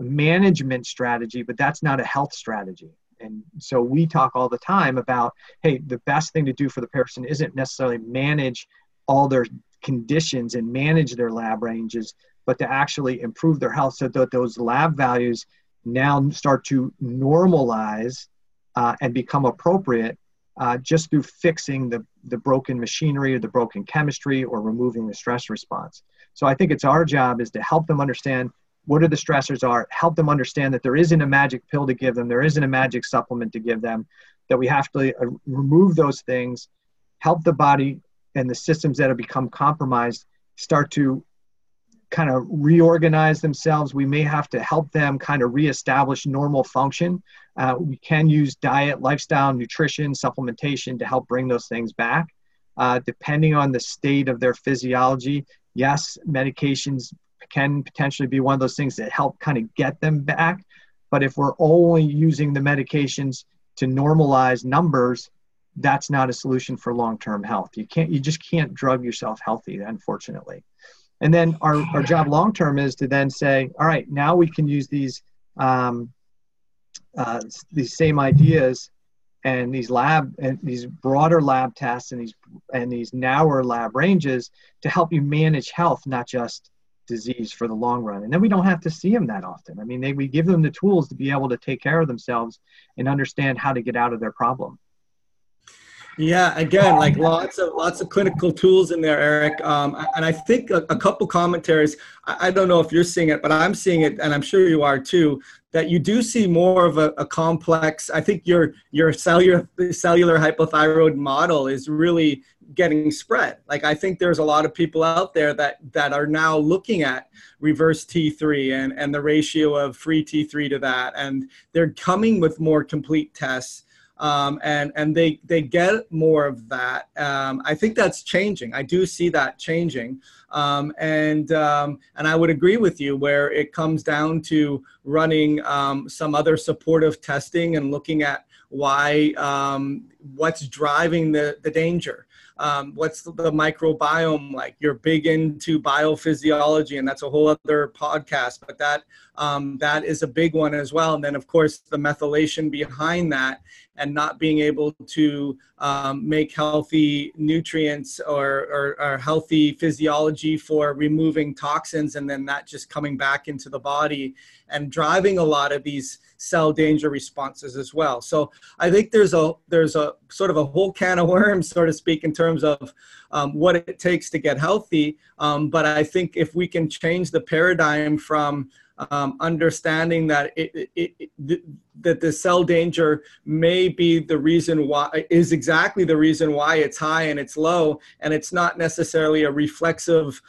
management strategy, but that's not a health strategy. And so we talk all the time about, hey, the best thing to do for the person isn't necessarily manage all their conditions and manage their lab ranges, but to actually improve their health so that those lab values now start to normalize and become appropriate just through fixing the broken machinery or the broken chemistry or removing the stress response. So I think it's our job is to help them understand what are the stressors are, help them understand that there isn't a magic pill to give them, there isn't a magic supplement to give them, that we have to remove those things, help the body and the systems that have become compromised start to kind of reorganize themselves. We may have to help them kind of reestablish normal function. We can use diet, lifestyle, nutrition, supplementation to help bring those things back. Depending on the state of their physiology, yes, medications can potentially be one of those things that help kind of get them back. But if we're only using the medications to normalize numbers, that's not a solution for long-term health. You just can't drug yourself healthy, unfortunately. And then our job long-term is to then say, all right, now we can use these same ideas and these lab and these broader lab tests and these narrower lab ranges to help you manage health, not just disease, for the long run. And then we don't have to see them that often. I mean, we give them the tools to be able to take care of themselves and understand how to get out of their problem. Yeah, again, like lots of clinical tools in there, Eric. And I think a couple commentaries, I don't know if you're seeing it, but I'm seeing it, and I'm sure you are too, that you do see more of a complex, I think your cellular hypothyroid model is really getting spread. Like, I think there's a lot of people out there that are now looking at reverse T3 and the ratio of free T3 to that, and they're coming with more complete tests. And they get more of that. I think that's changing. I do see that changing. And I would agree with you where it comes down to running some other supportive testing and looking at why, what's driving the danger. What's the microbiome like? You're big into biophysiology, and that's a whole other podcast, but that is a big one as well. And then, of course, the methylation behind that and not being able to make healthy nutrients or healthy physiology for removing toxins, and then that just coming back into the body and driving a lot of these cell danger responses as well. So I think there's a sort of a whole can of worms, so to speak, in terms of what it takes to get healthy. But I think if we can change the paradigm from understanding that that the cell danger may be the reason why, is exactly the reason why it's high and it's low. And it's not necessarily a reflexive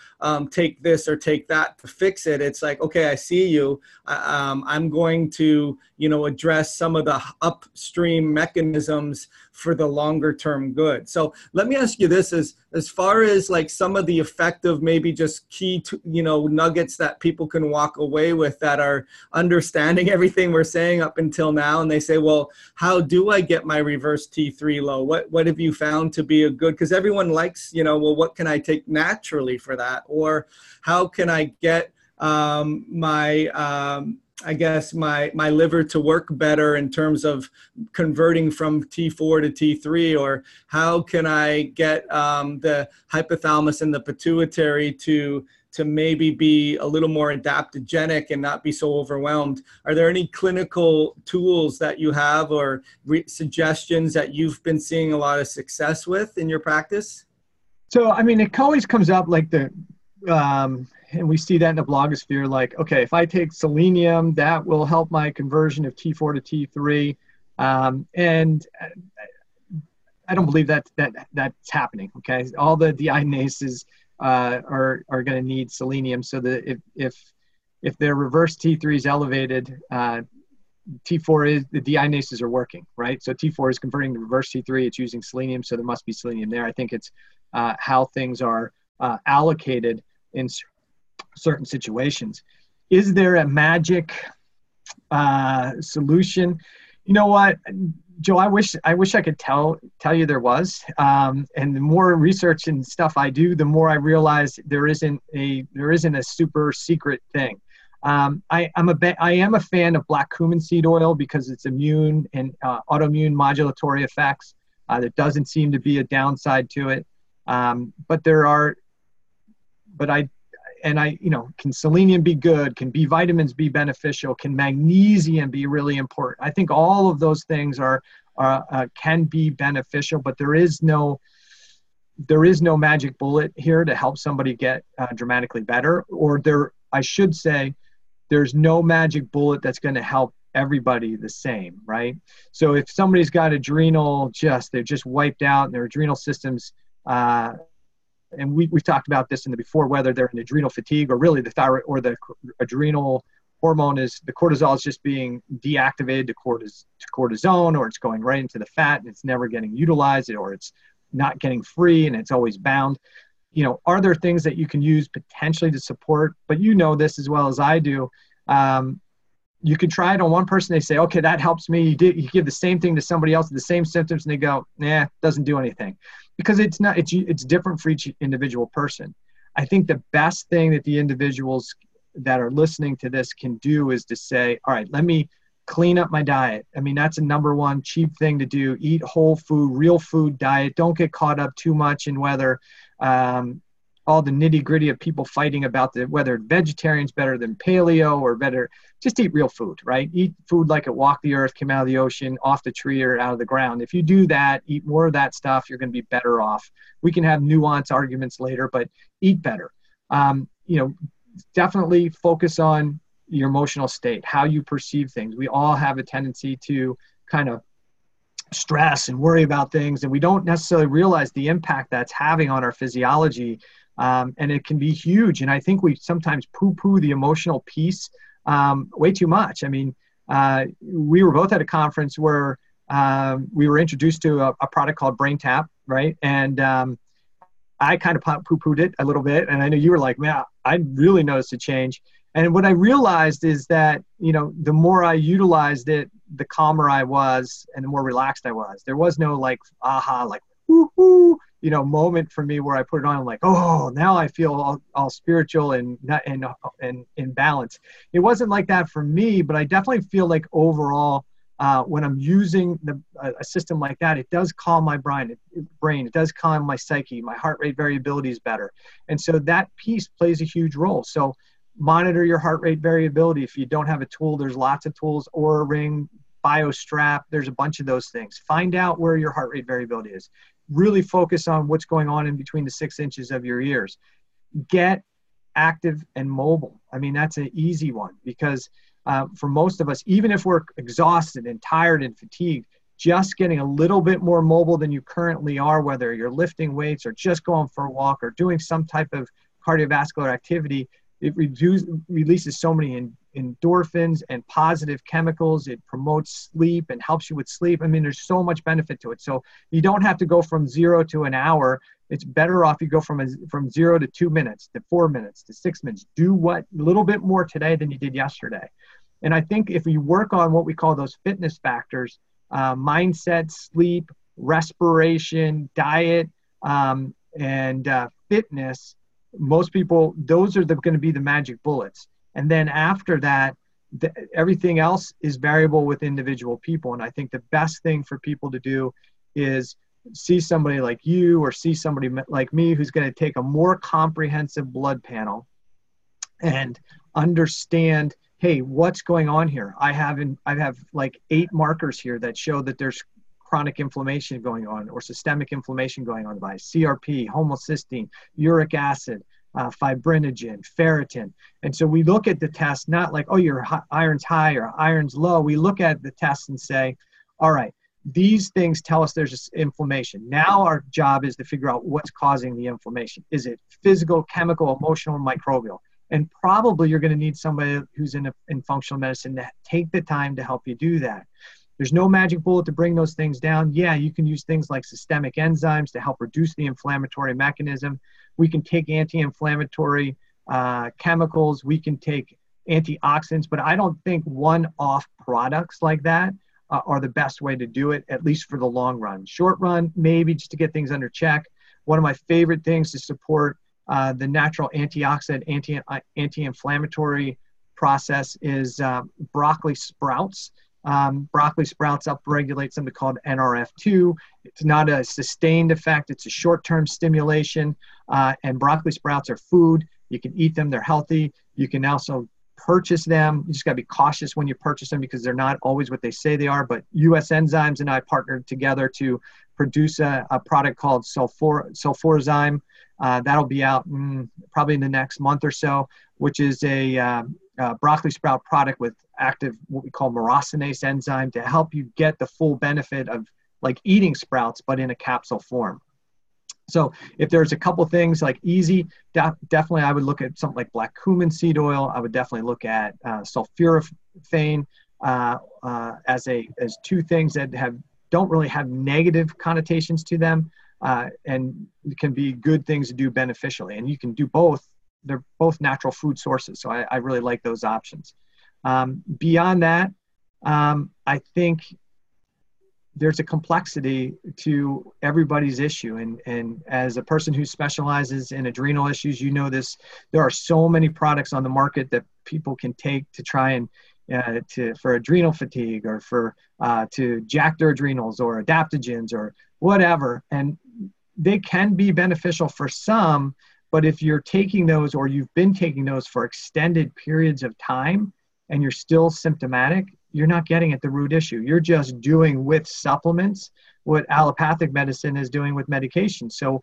take this or take that to fix it. It's like, okay, I see you. I'm going to, you know, address some of the upstream mechanisms for the longer term good. So let me ask you this, as far as like some of the effective, maybe just key to, you know, nuggets that people can walk away with that are understanding everything we're saying up until now. And they say, well, how do I get my reverse T3 low? What have you found to be a good, because everyone likes, you know, well, what can I take naturally for that? Or how can I get my, I guess my liver to work better in terms of converting from T4 to T3, or how can I get the hypothalamus and the pituitary to maybe be a little more adaptogenic and not be so overwhelmed? Are there any clinical tools that you have or suggestions that you've been seeing a lot of success with in your practice? So, I mean, it always comes up like the, and we see that in the blogosphere, like, okay, if I take selenium, that will help my conversion of T4 to T3. And I don't believe that's happening, okay? All the deiodinases are going to need selenium, so that if their reverse T3 is elevated, the deionases are working, right? So T4 is converting to reverse T3, it's using selenium, so there must be selenium there. I think it's how things are allocated in certain situations. Is there a magic solution? You know what, Joe, I wish I could tell you there was. And the more research and stuff I do, the more I realize there isn't a super secret thing. I am a fan of black cumin seed oil because it's immune and autoimmune modulatory effects. There doesn't seem to be a downside to it. But you know, can selenium be good? Can B vitamins be beneficial? Can magnesium be really important? I think all of those things can be beneficial, but there is no magic bullet here to help somebody get dramatically better. Or I should say, there's no magic bullet that's going to help everybody the same, right? So if somebody's got they're just wiped out and their adrenal systems, and we've talked about this in the before, whether they're in adrenal fatigue or really the thyroid or the adrenal hormone the cortisol is just being deactivated to cortisone, or it's going right into the fat and it's never getting utilized, or it's not getting free and it's always bound. You know, are there things that you can use potentially to support? But you know this as well as I do. You could try it on one person. They say, okay, that helps me. You give the same thing to somebody else with the same symptoms and they go, nah, doesn't do anything. Because it's different for each individual person. I think the best thing that the individuals that are listening to this can do is to say, all right, let me clean up my diet. I mean, that's a number one cheap thing to do. Eat whole food, real food diet. Don't get caught up too much in whether all the nitty gritty of people fighting about whether vegetarian's better than paleo or better. Just eat real food, right? Eat food like it walked the earth, came out of the ocean, off the tree or out of the ground. If you do that, eat more of that stuff, you're going to be better off. We can have nuanced arguments later, but eat better. You know, definitely focus on your emotional state, how you perceive things. We all have a tendency to kind of stress and worry about things, and we don't necessarily realize the impact that's having on our physiology. And it can be huge. And I think we sometimes poo-poo the emotional piece way too much. I mean, we were both at a conference where we were introduced to a product called BrainTap, right? And I kind of poo-pooed it a little bit. And I know you were like, man, I really noticed a change. And what I realized is that, you know, the more I utilized it, the calmer I was and the more relaxed I was. There was no like, aha, like, woo-hoo, you know, moment for me where I put it on. I'm like, oh, now I feel all spiritual and in balance. It wasn't like that for me, but I definitely feel like overall, when I'm using a system like that, it does calm my brain. It does calm my psyche. My heart rate variability is better. And so that piece plays a huge role. So monitor your heart rate variability. If you don't have a tool, there's lots of tools, Oura Ring, BioStrap, there's a bunch of those things. Find out where your heart rate variability is. Really focus on what's going on in between the 6 inches of your ears. Get active and mobile. I mean, that's an easy one because for most of us, even if we're exhausted and tired and fatigued, just getting a little bit more mobile than you currently are, whether you're lifting weights or just going for a walk or doing some type of cardiovascular activity, it releases so many endorphins and positive chemicals. It promotes sleep and helps you with sleep. I mean, there's so much benefit to it. So you don't have to go from 0 to an hour. It's better off you go from 0 to 2 minutes, to 4 minutes, to 6 minutes. Do what a little bit more today than you did yesterday. And I think if you work on what we call those fitness factors, mindset, sleep, respiration, diet, and fitness, most people, those are going to be the magic bullets. And then after that, everything else is variable with individual people. And I think the best thing for people to do is see somebody like you or see somebody like me who's going to take a more comprehensive blood panel and understand, hey, what's going on here? I have like 8 markers here that show that there's chronic inflammation going on or systemic inflammation going on by CRP, homocysteine, uric acid, fibrinogen, ferritin. And so we look at the test, not like, oh, your iron's high or iron's low. We look at the test and say, all right, these things tell us there's inflammation. Now our job is to figure out what's causing the inflammation. Is it physical, chemical, emotional, microbial? And probably you're going to need somebody who's in functional medicine to take the time to help you do that. There's no magic bullet to bring those things down. Yeah, you can use things like systemic enzymes to help reduce the inflammatory mechanism. We can take anti-inflammatory chemicals. We can take antioxidants. But I don't think one-off products like that are the best way to do it, at least for the long run. Short run, maybe just to get things under check. One of my favorite things to support the natural antioxidant, anti-inflammatory process is broccoli sprouts. Broccoli sprouts upregulate something called NRF2. It's not a sustained effect. It's a short-term stimulation. And broccoli sprouts are food. You can eat them. They're healthy. You can also purchase them. You just got to be cautious when you purchase them because they're not always what they say they are. But US Enzymes and I partnered together to produce a product called Sulforzyme. That'll be out probably in the next month or so, which is a broccoli sprout product with active what we call myrosinase enzyme to help you get the full benefit of like eating sprouts, but in a capsule form. So if there's a couple things like easy, definitely I would look at something like black cumin seed oil. I would definitely look at sulforaphane as two things that don't really have negative connotations to them and can be good things to do beneficially. And you can do both. They're both natural food sources, so I really like those options. Beyond that, I think there's a complexity to everybody's issue. And as a person who specializes in adrenal issues, you know this, there are so many products on the market that people can take to try and for adrenal fatigue or for to jack their adrenals or adaptogens or whatever. And they can be beneficial for some, but if you're taking those or you've been taking those for extended periods of time and you're still symptomatic, you're not getting at the root issue. You're just doing with supplements what allopathic medicine is doing with medication. So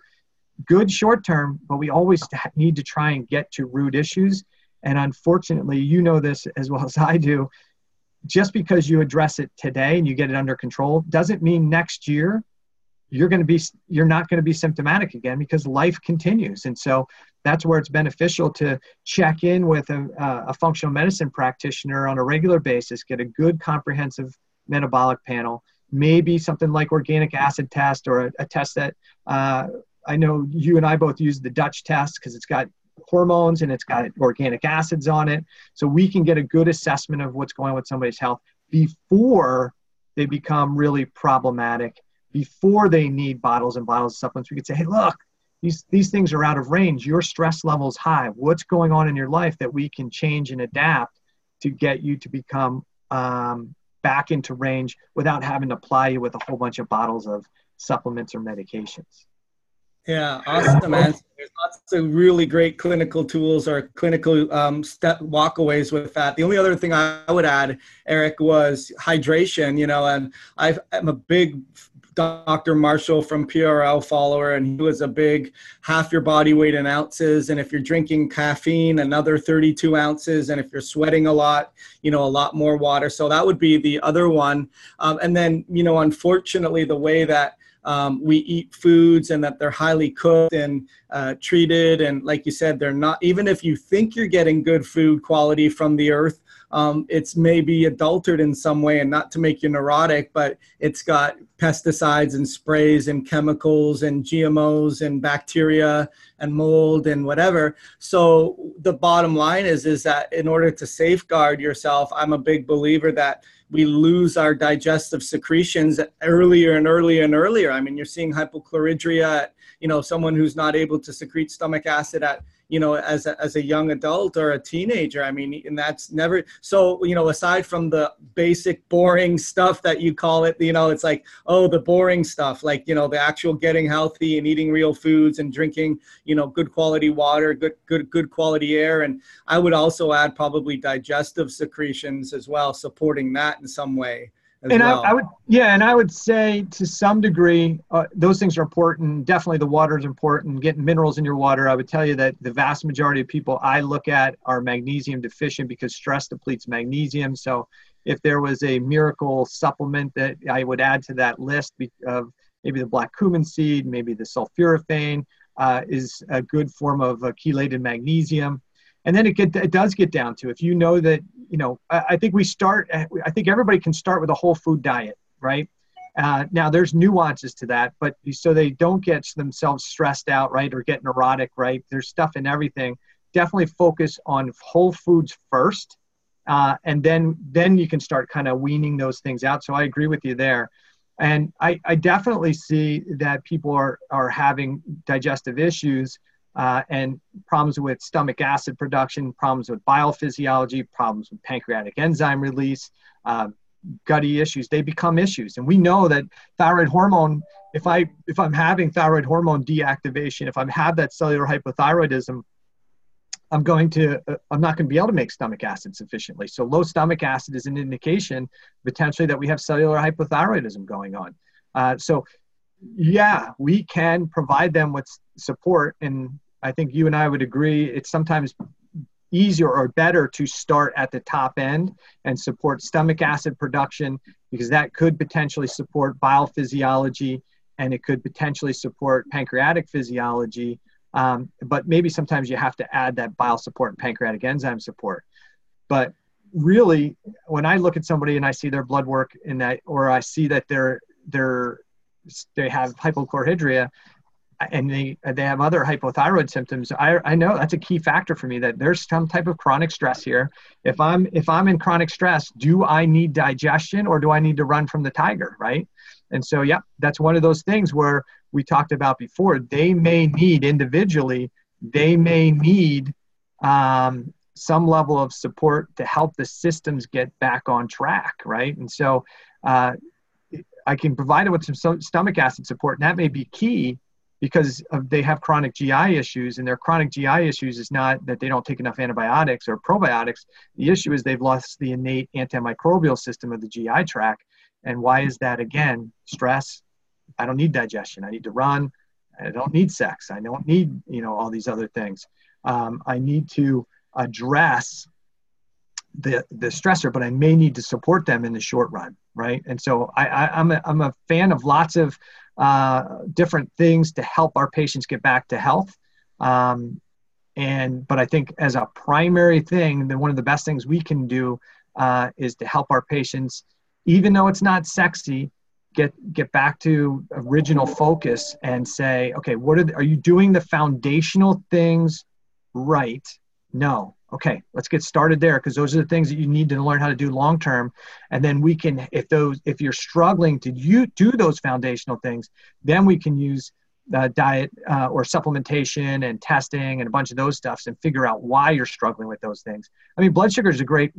good short term, but we always need to try and get to root issues. And unfortunately, you know this as well as I do, just because you address it today and you get it under control doesn't mean next year you're not going to be symptomatic again because life continues. And so that's where it's beneficial to check in with a functional medicine practitioner on a regular basis, get a good comprehensive metabolic panel, maybe something like organic acid test or a test that I know you and I both use, the Dutch test, because it's got hormones and it's got organic acids on it. So we can get a good assessment of what's going on with somebody's health before they become really problematic, before they need bottles and bottles of supplements. We could say, hey, look, these things are out of range. Your stress level's high. What's going on in your life that we can change and adapt to get you to become back into range without having to apply you with a whole bunch of bottles of supplements or medications? Yeah, awesome answer. There's lots of really great clinical tools or clinical walkaways with that. The only other thing I would add, Eric, was hydration, and I'm a big Dr. Marshall from PRL follower, and he was a big half your body weight in ounces. And if you're drinking caffeine, another 32 ounces. And if you're sweating a lot, you know, a lot more water. So that would be the other one. And then, you know, unfortunately, the way that we eat foods and that they're highly cooked and treated. And like you said, they're not, even if you think you're getting good food quality from the earth, it's maybe adulterated in some way, and not to make you neurotic, but it's got pesticides and sprays and chemicals and GMOs and bacteria and mold and whatever. So the bottom line is that in order to safeguard yourself, I'm a big believer that we lose our digestive secretions earlier and earlier and earlier. I mean, you're seeing hypochloridria, you know, someone who's not able to secrete stomach acid at, you know, as a young adult or a teenager. I mean, and that's never, so, you know, aside from the basic boring stuff that you call it, you know, it's like, oh, the boring stuff, like, you know, the actual getting healthy and eating real foods and drinking, you know, good quality water, good quality air. And I would also add probably digestive secretions as well, supporting that in some way. And well. I would say to some degree, those things are important. Definitely the water is important. Getting minerals in your water. I would tell you that the vast majority of people I look at are magnesium deficient because stress depletes magnesium. So if there was a miracle supplement that I would add to that list of maybe the black cumin seed, maybe the sulforaphane is a good form of chelated magnesium. And then it does get down to, if you know that, you know, I think everybody can start with a whole food diet, right? Now there's nuances to that, but so they don't get themselves stressed out, right? Or get neurotic, right? There's stuff in everything. Definitely focus on whole foods first. And then you can start kind of weaning those things out. So I agree with you there. And I definitely see that people are having digestive issues. And problems with stomach acid production, problems with biophysiology, problems with pancreatic enzyme release, gutty issues. They become issues. And we know that thyroid hormone, if I'm having thyroid hormone deactivation, if I have that cellular hypothyroidism, I'm not going to be able to make stomach acid sufficiently. So low stomach acid is an indication potentially that we have cellular hypothyroidism going on. So yeah, we can provide them with support, and I think you and I would agree it's sometimes easier or better to start at the top end and support stomach acid production, because that could potentially support biophysiology and it could potentially support pancreatic physiology. But maybe sometimes you have to add that bile support and pancreatic enzyme support. But really, when I look at somebody and I see their blood work in that, or I see that they have hypochloridria, and they have other hypothyroid symptoms, I know that's a key factor for me, that there's some type of chronic stress here. If I'm in chronic stress, do I need digestion or do I need to run from the tiger, right? And so, yeah, that's one of those things where we talked about before. They may need individually, they may need some level of support to help the systems get back on track, right? And so I can provide it with some stomach acid support, and that may be key, because they have chronic GI issues, and their chronic GI issues is not that they don't take enough antibiotics or probiotics. The issue is they've lost the innate antimicrobial system of the GI tract. And why is that? Again, stress. I don't need digestion. I need to run. I don't need sex. I don't need, you know, all these other things. I need to address the stressor, but I may need to support them in the short run, right? And so I'm a fan of lots of different things to help our patients get back to health. But I think as a primary thing, then one of the best things we can do is to help our patients, even though it's not sexy, get back to original focus and say, okay, are you doing the foundational things right? No. Okay, let's get started there, because those are the things that you need to learn how to do long-term. And then we can, if you're struggling to do those foundational things, then we can use diet or supplementation and testing and a bunch of those stuffs and figure out why you're struggling with those things. I mean, blood sugar is a great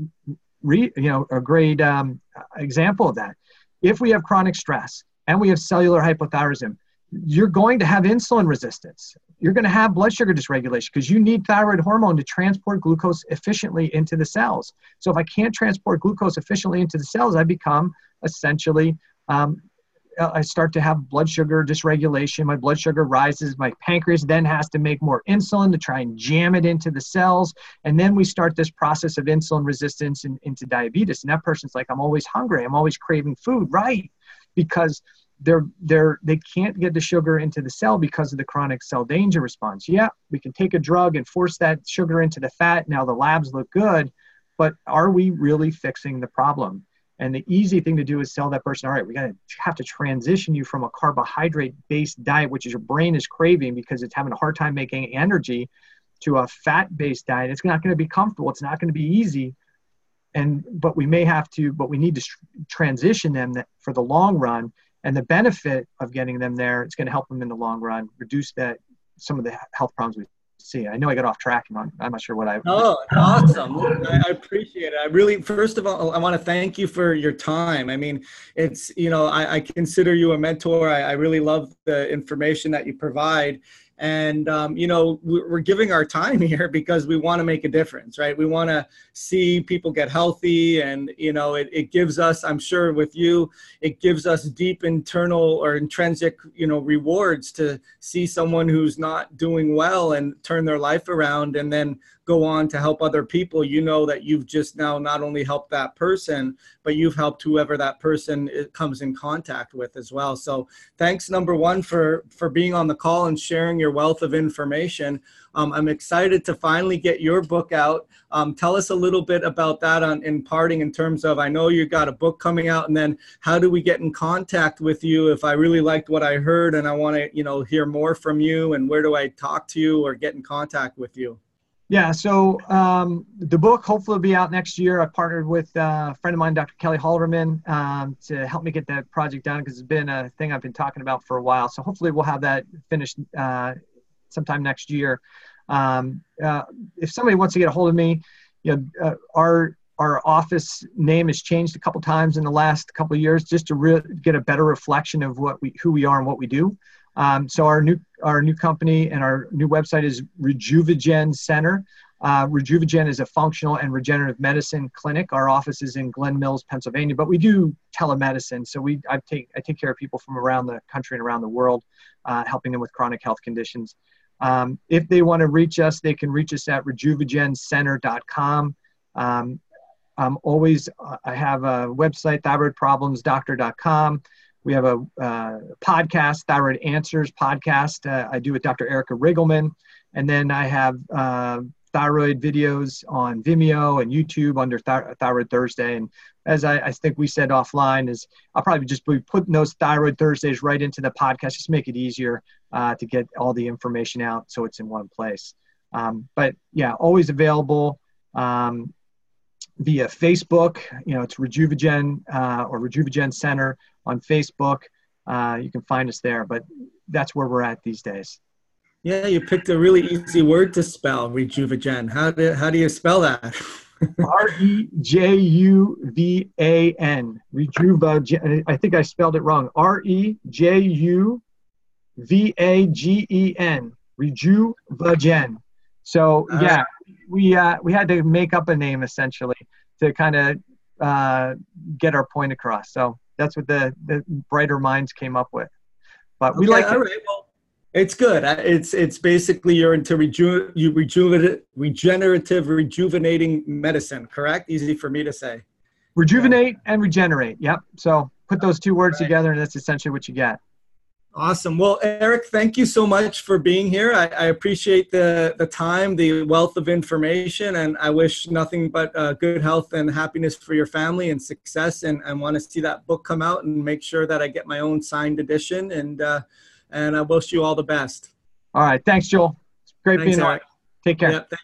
example of that. If we have chronic stress and we have cellular hypothyroidism, you're going to have insulin resistance. You're going to have blood sugar dysregulation, because you need thyroid hormone to transport glucose efficiently into the cells. So if I can't transport glucose efficiently into the cells, I become essentially I start to have blood sugar dysregulation. My blood sugar rises. My pancreas then has to make more insulin to try and jam it into the cells. And then we start this process of insulin resistance and into diabetes. And that person's like, I'm always hungry. I'm always craving food, right? Because they can't get the sugar into the cell because of the chronic cell danger response. Yeah, we can take a drug and force that sugar into the fat. Now the labs look good, but are we really fixing the problem? And the easy thing to do is tell that person, all right, we're going to have to transition you from a carbohydrate-based diet, which is your brain is craving because it's having a hard time making energy, to a fat-based diet. It's not going to be comfortable. It's not going to be easy. But we need to transition them for the long run. And the benefit of getting them there, it's going to help them in the long run, reduce some of the health problems we see. I know I got off track, and I'm not sure what I... Oh, awesome. I appreciate it. I really, first of all, I want to thank you for your time. I mean, it's, you know, I consider you a mentor. I really love the information that you provide. And, you know, we're giving our time here because we want to make a difference, right? We want to see people get healthy. And, you know, it gives us, I'm sure with you, it gives us deep internal or intrinsic, you know, rewards to see someone who's not doing well and turn their life around and then go on to help other people. You know that you've just now not only helped that person, but you've helped whoever that person comes in contact with as well. So thanks, number one, for being on the call and sharing your wealth of information. I'm excited to finally get your book out. Tell us a little bit about that in parting, in terms of, I know you got a book coming out, and then how do we get in contact with you if I really liked what I heard and I want to, you know, hear more from you, and where do I talk to you or get in contact with you? Yeah, so the book hopefully will be out next year. I partnered with a friend of mine, Dr. Kelly Halderman, to help me get that project done, because it's been a thing I've been talking about for a while. So hopefully we'll have that finished sometime next year. If somebody wants to get a hold of me, you know, our office name has changed a couple times in the last couple of years, just to get a better reflection of who we are and what we do. So our new company and our new website is Rejuvagen Center. Rejuvagen is a functional and regenerative medicine clinic. Our office is in Glen Mills, Pennsylvania, but we do telemedicine. So I take care of people from around the country and around the world, helping them with chronic health conditions. If they want to reach us, they can reach us at rejuvagencenter.com. I have a website, thyroidproblemsdoctor.com. We have a podcast, Thyroid Answers podcast. I do with Dr. Erica Riggleman. And then I have thyroid videos on Vimeo and YouTube under Thyroid Thursday. And as I think we said offline, is I'll probably just be putting those Thyroid Thursdays right into the podcast, just make it easier to get all the information out so it's in one place. But yeah, always available. Via Facebook, you know, it's Rejuvagen or Rejuvagen Center on Facebook. You can find us there, but that's where we're at these days. Yeah, you picked a really easy word to spell, Rejuvagen. How do you spell that? R-E-J-U-V-A-N. Rejuvagen. I think I spelled it wrong. R-E-J-U-V-A-G-E-N. Rejuvagen. So yeah, we had to make up a name essentially to kind of get our point across. So that's what the brighter minds came up with. But we like it. All right. Well, it's good. It's basically you're into rejuvenating medicine, correct? Easy for me to say. Rejuvenate and regenerate. Yep. So put those two words together, and that's essentially what you get. Awesome. Well, Eric, thank you so much for being here. I appreciate the time, the wealth of information, and I wish nothing but good health and happiness for your family and success. And I want to see that book come out and make sure that I get my own signed edition. And I wish you all the best. All right. Thanks, Joel. It's great being on. Take care. Yeah,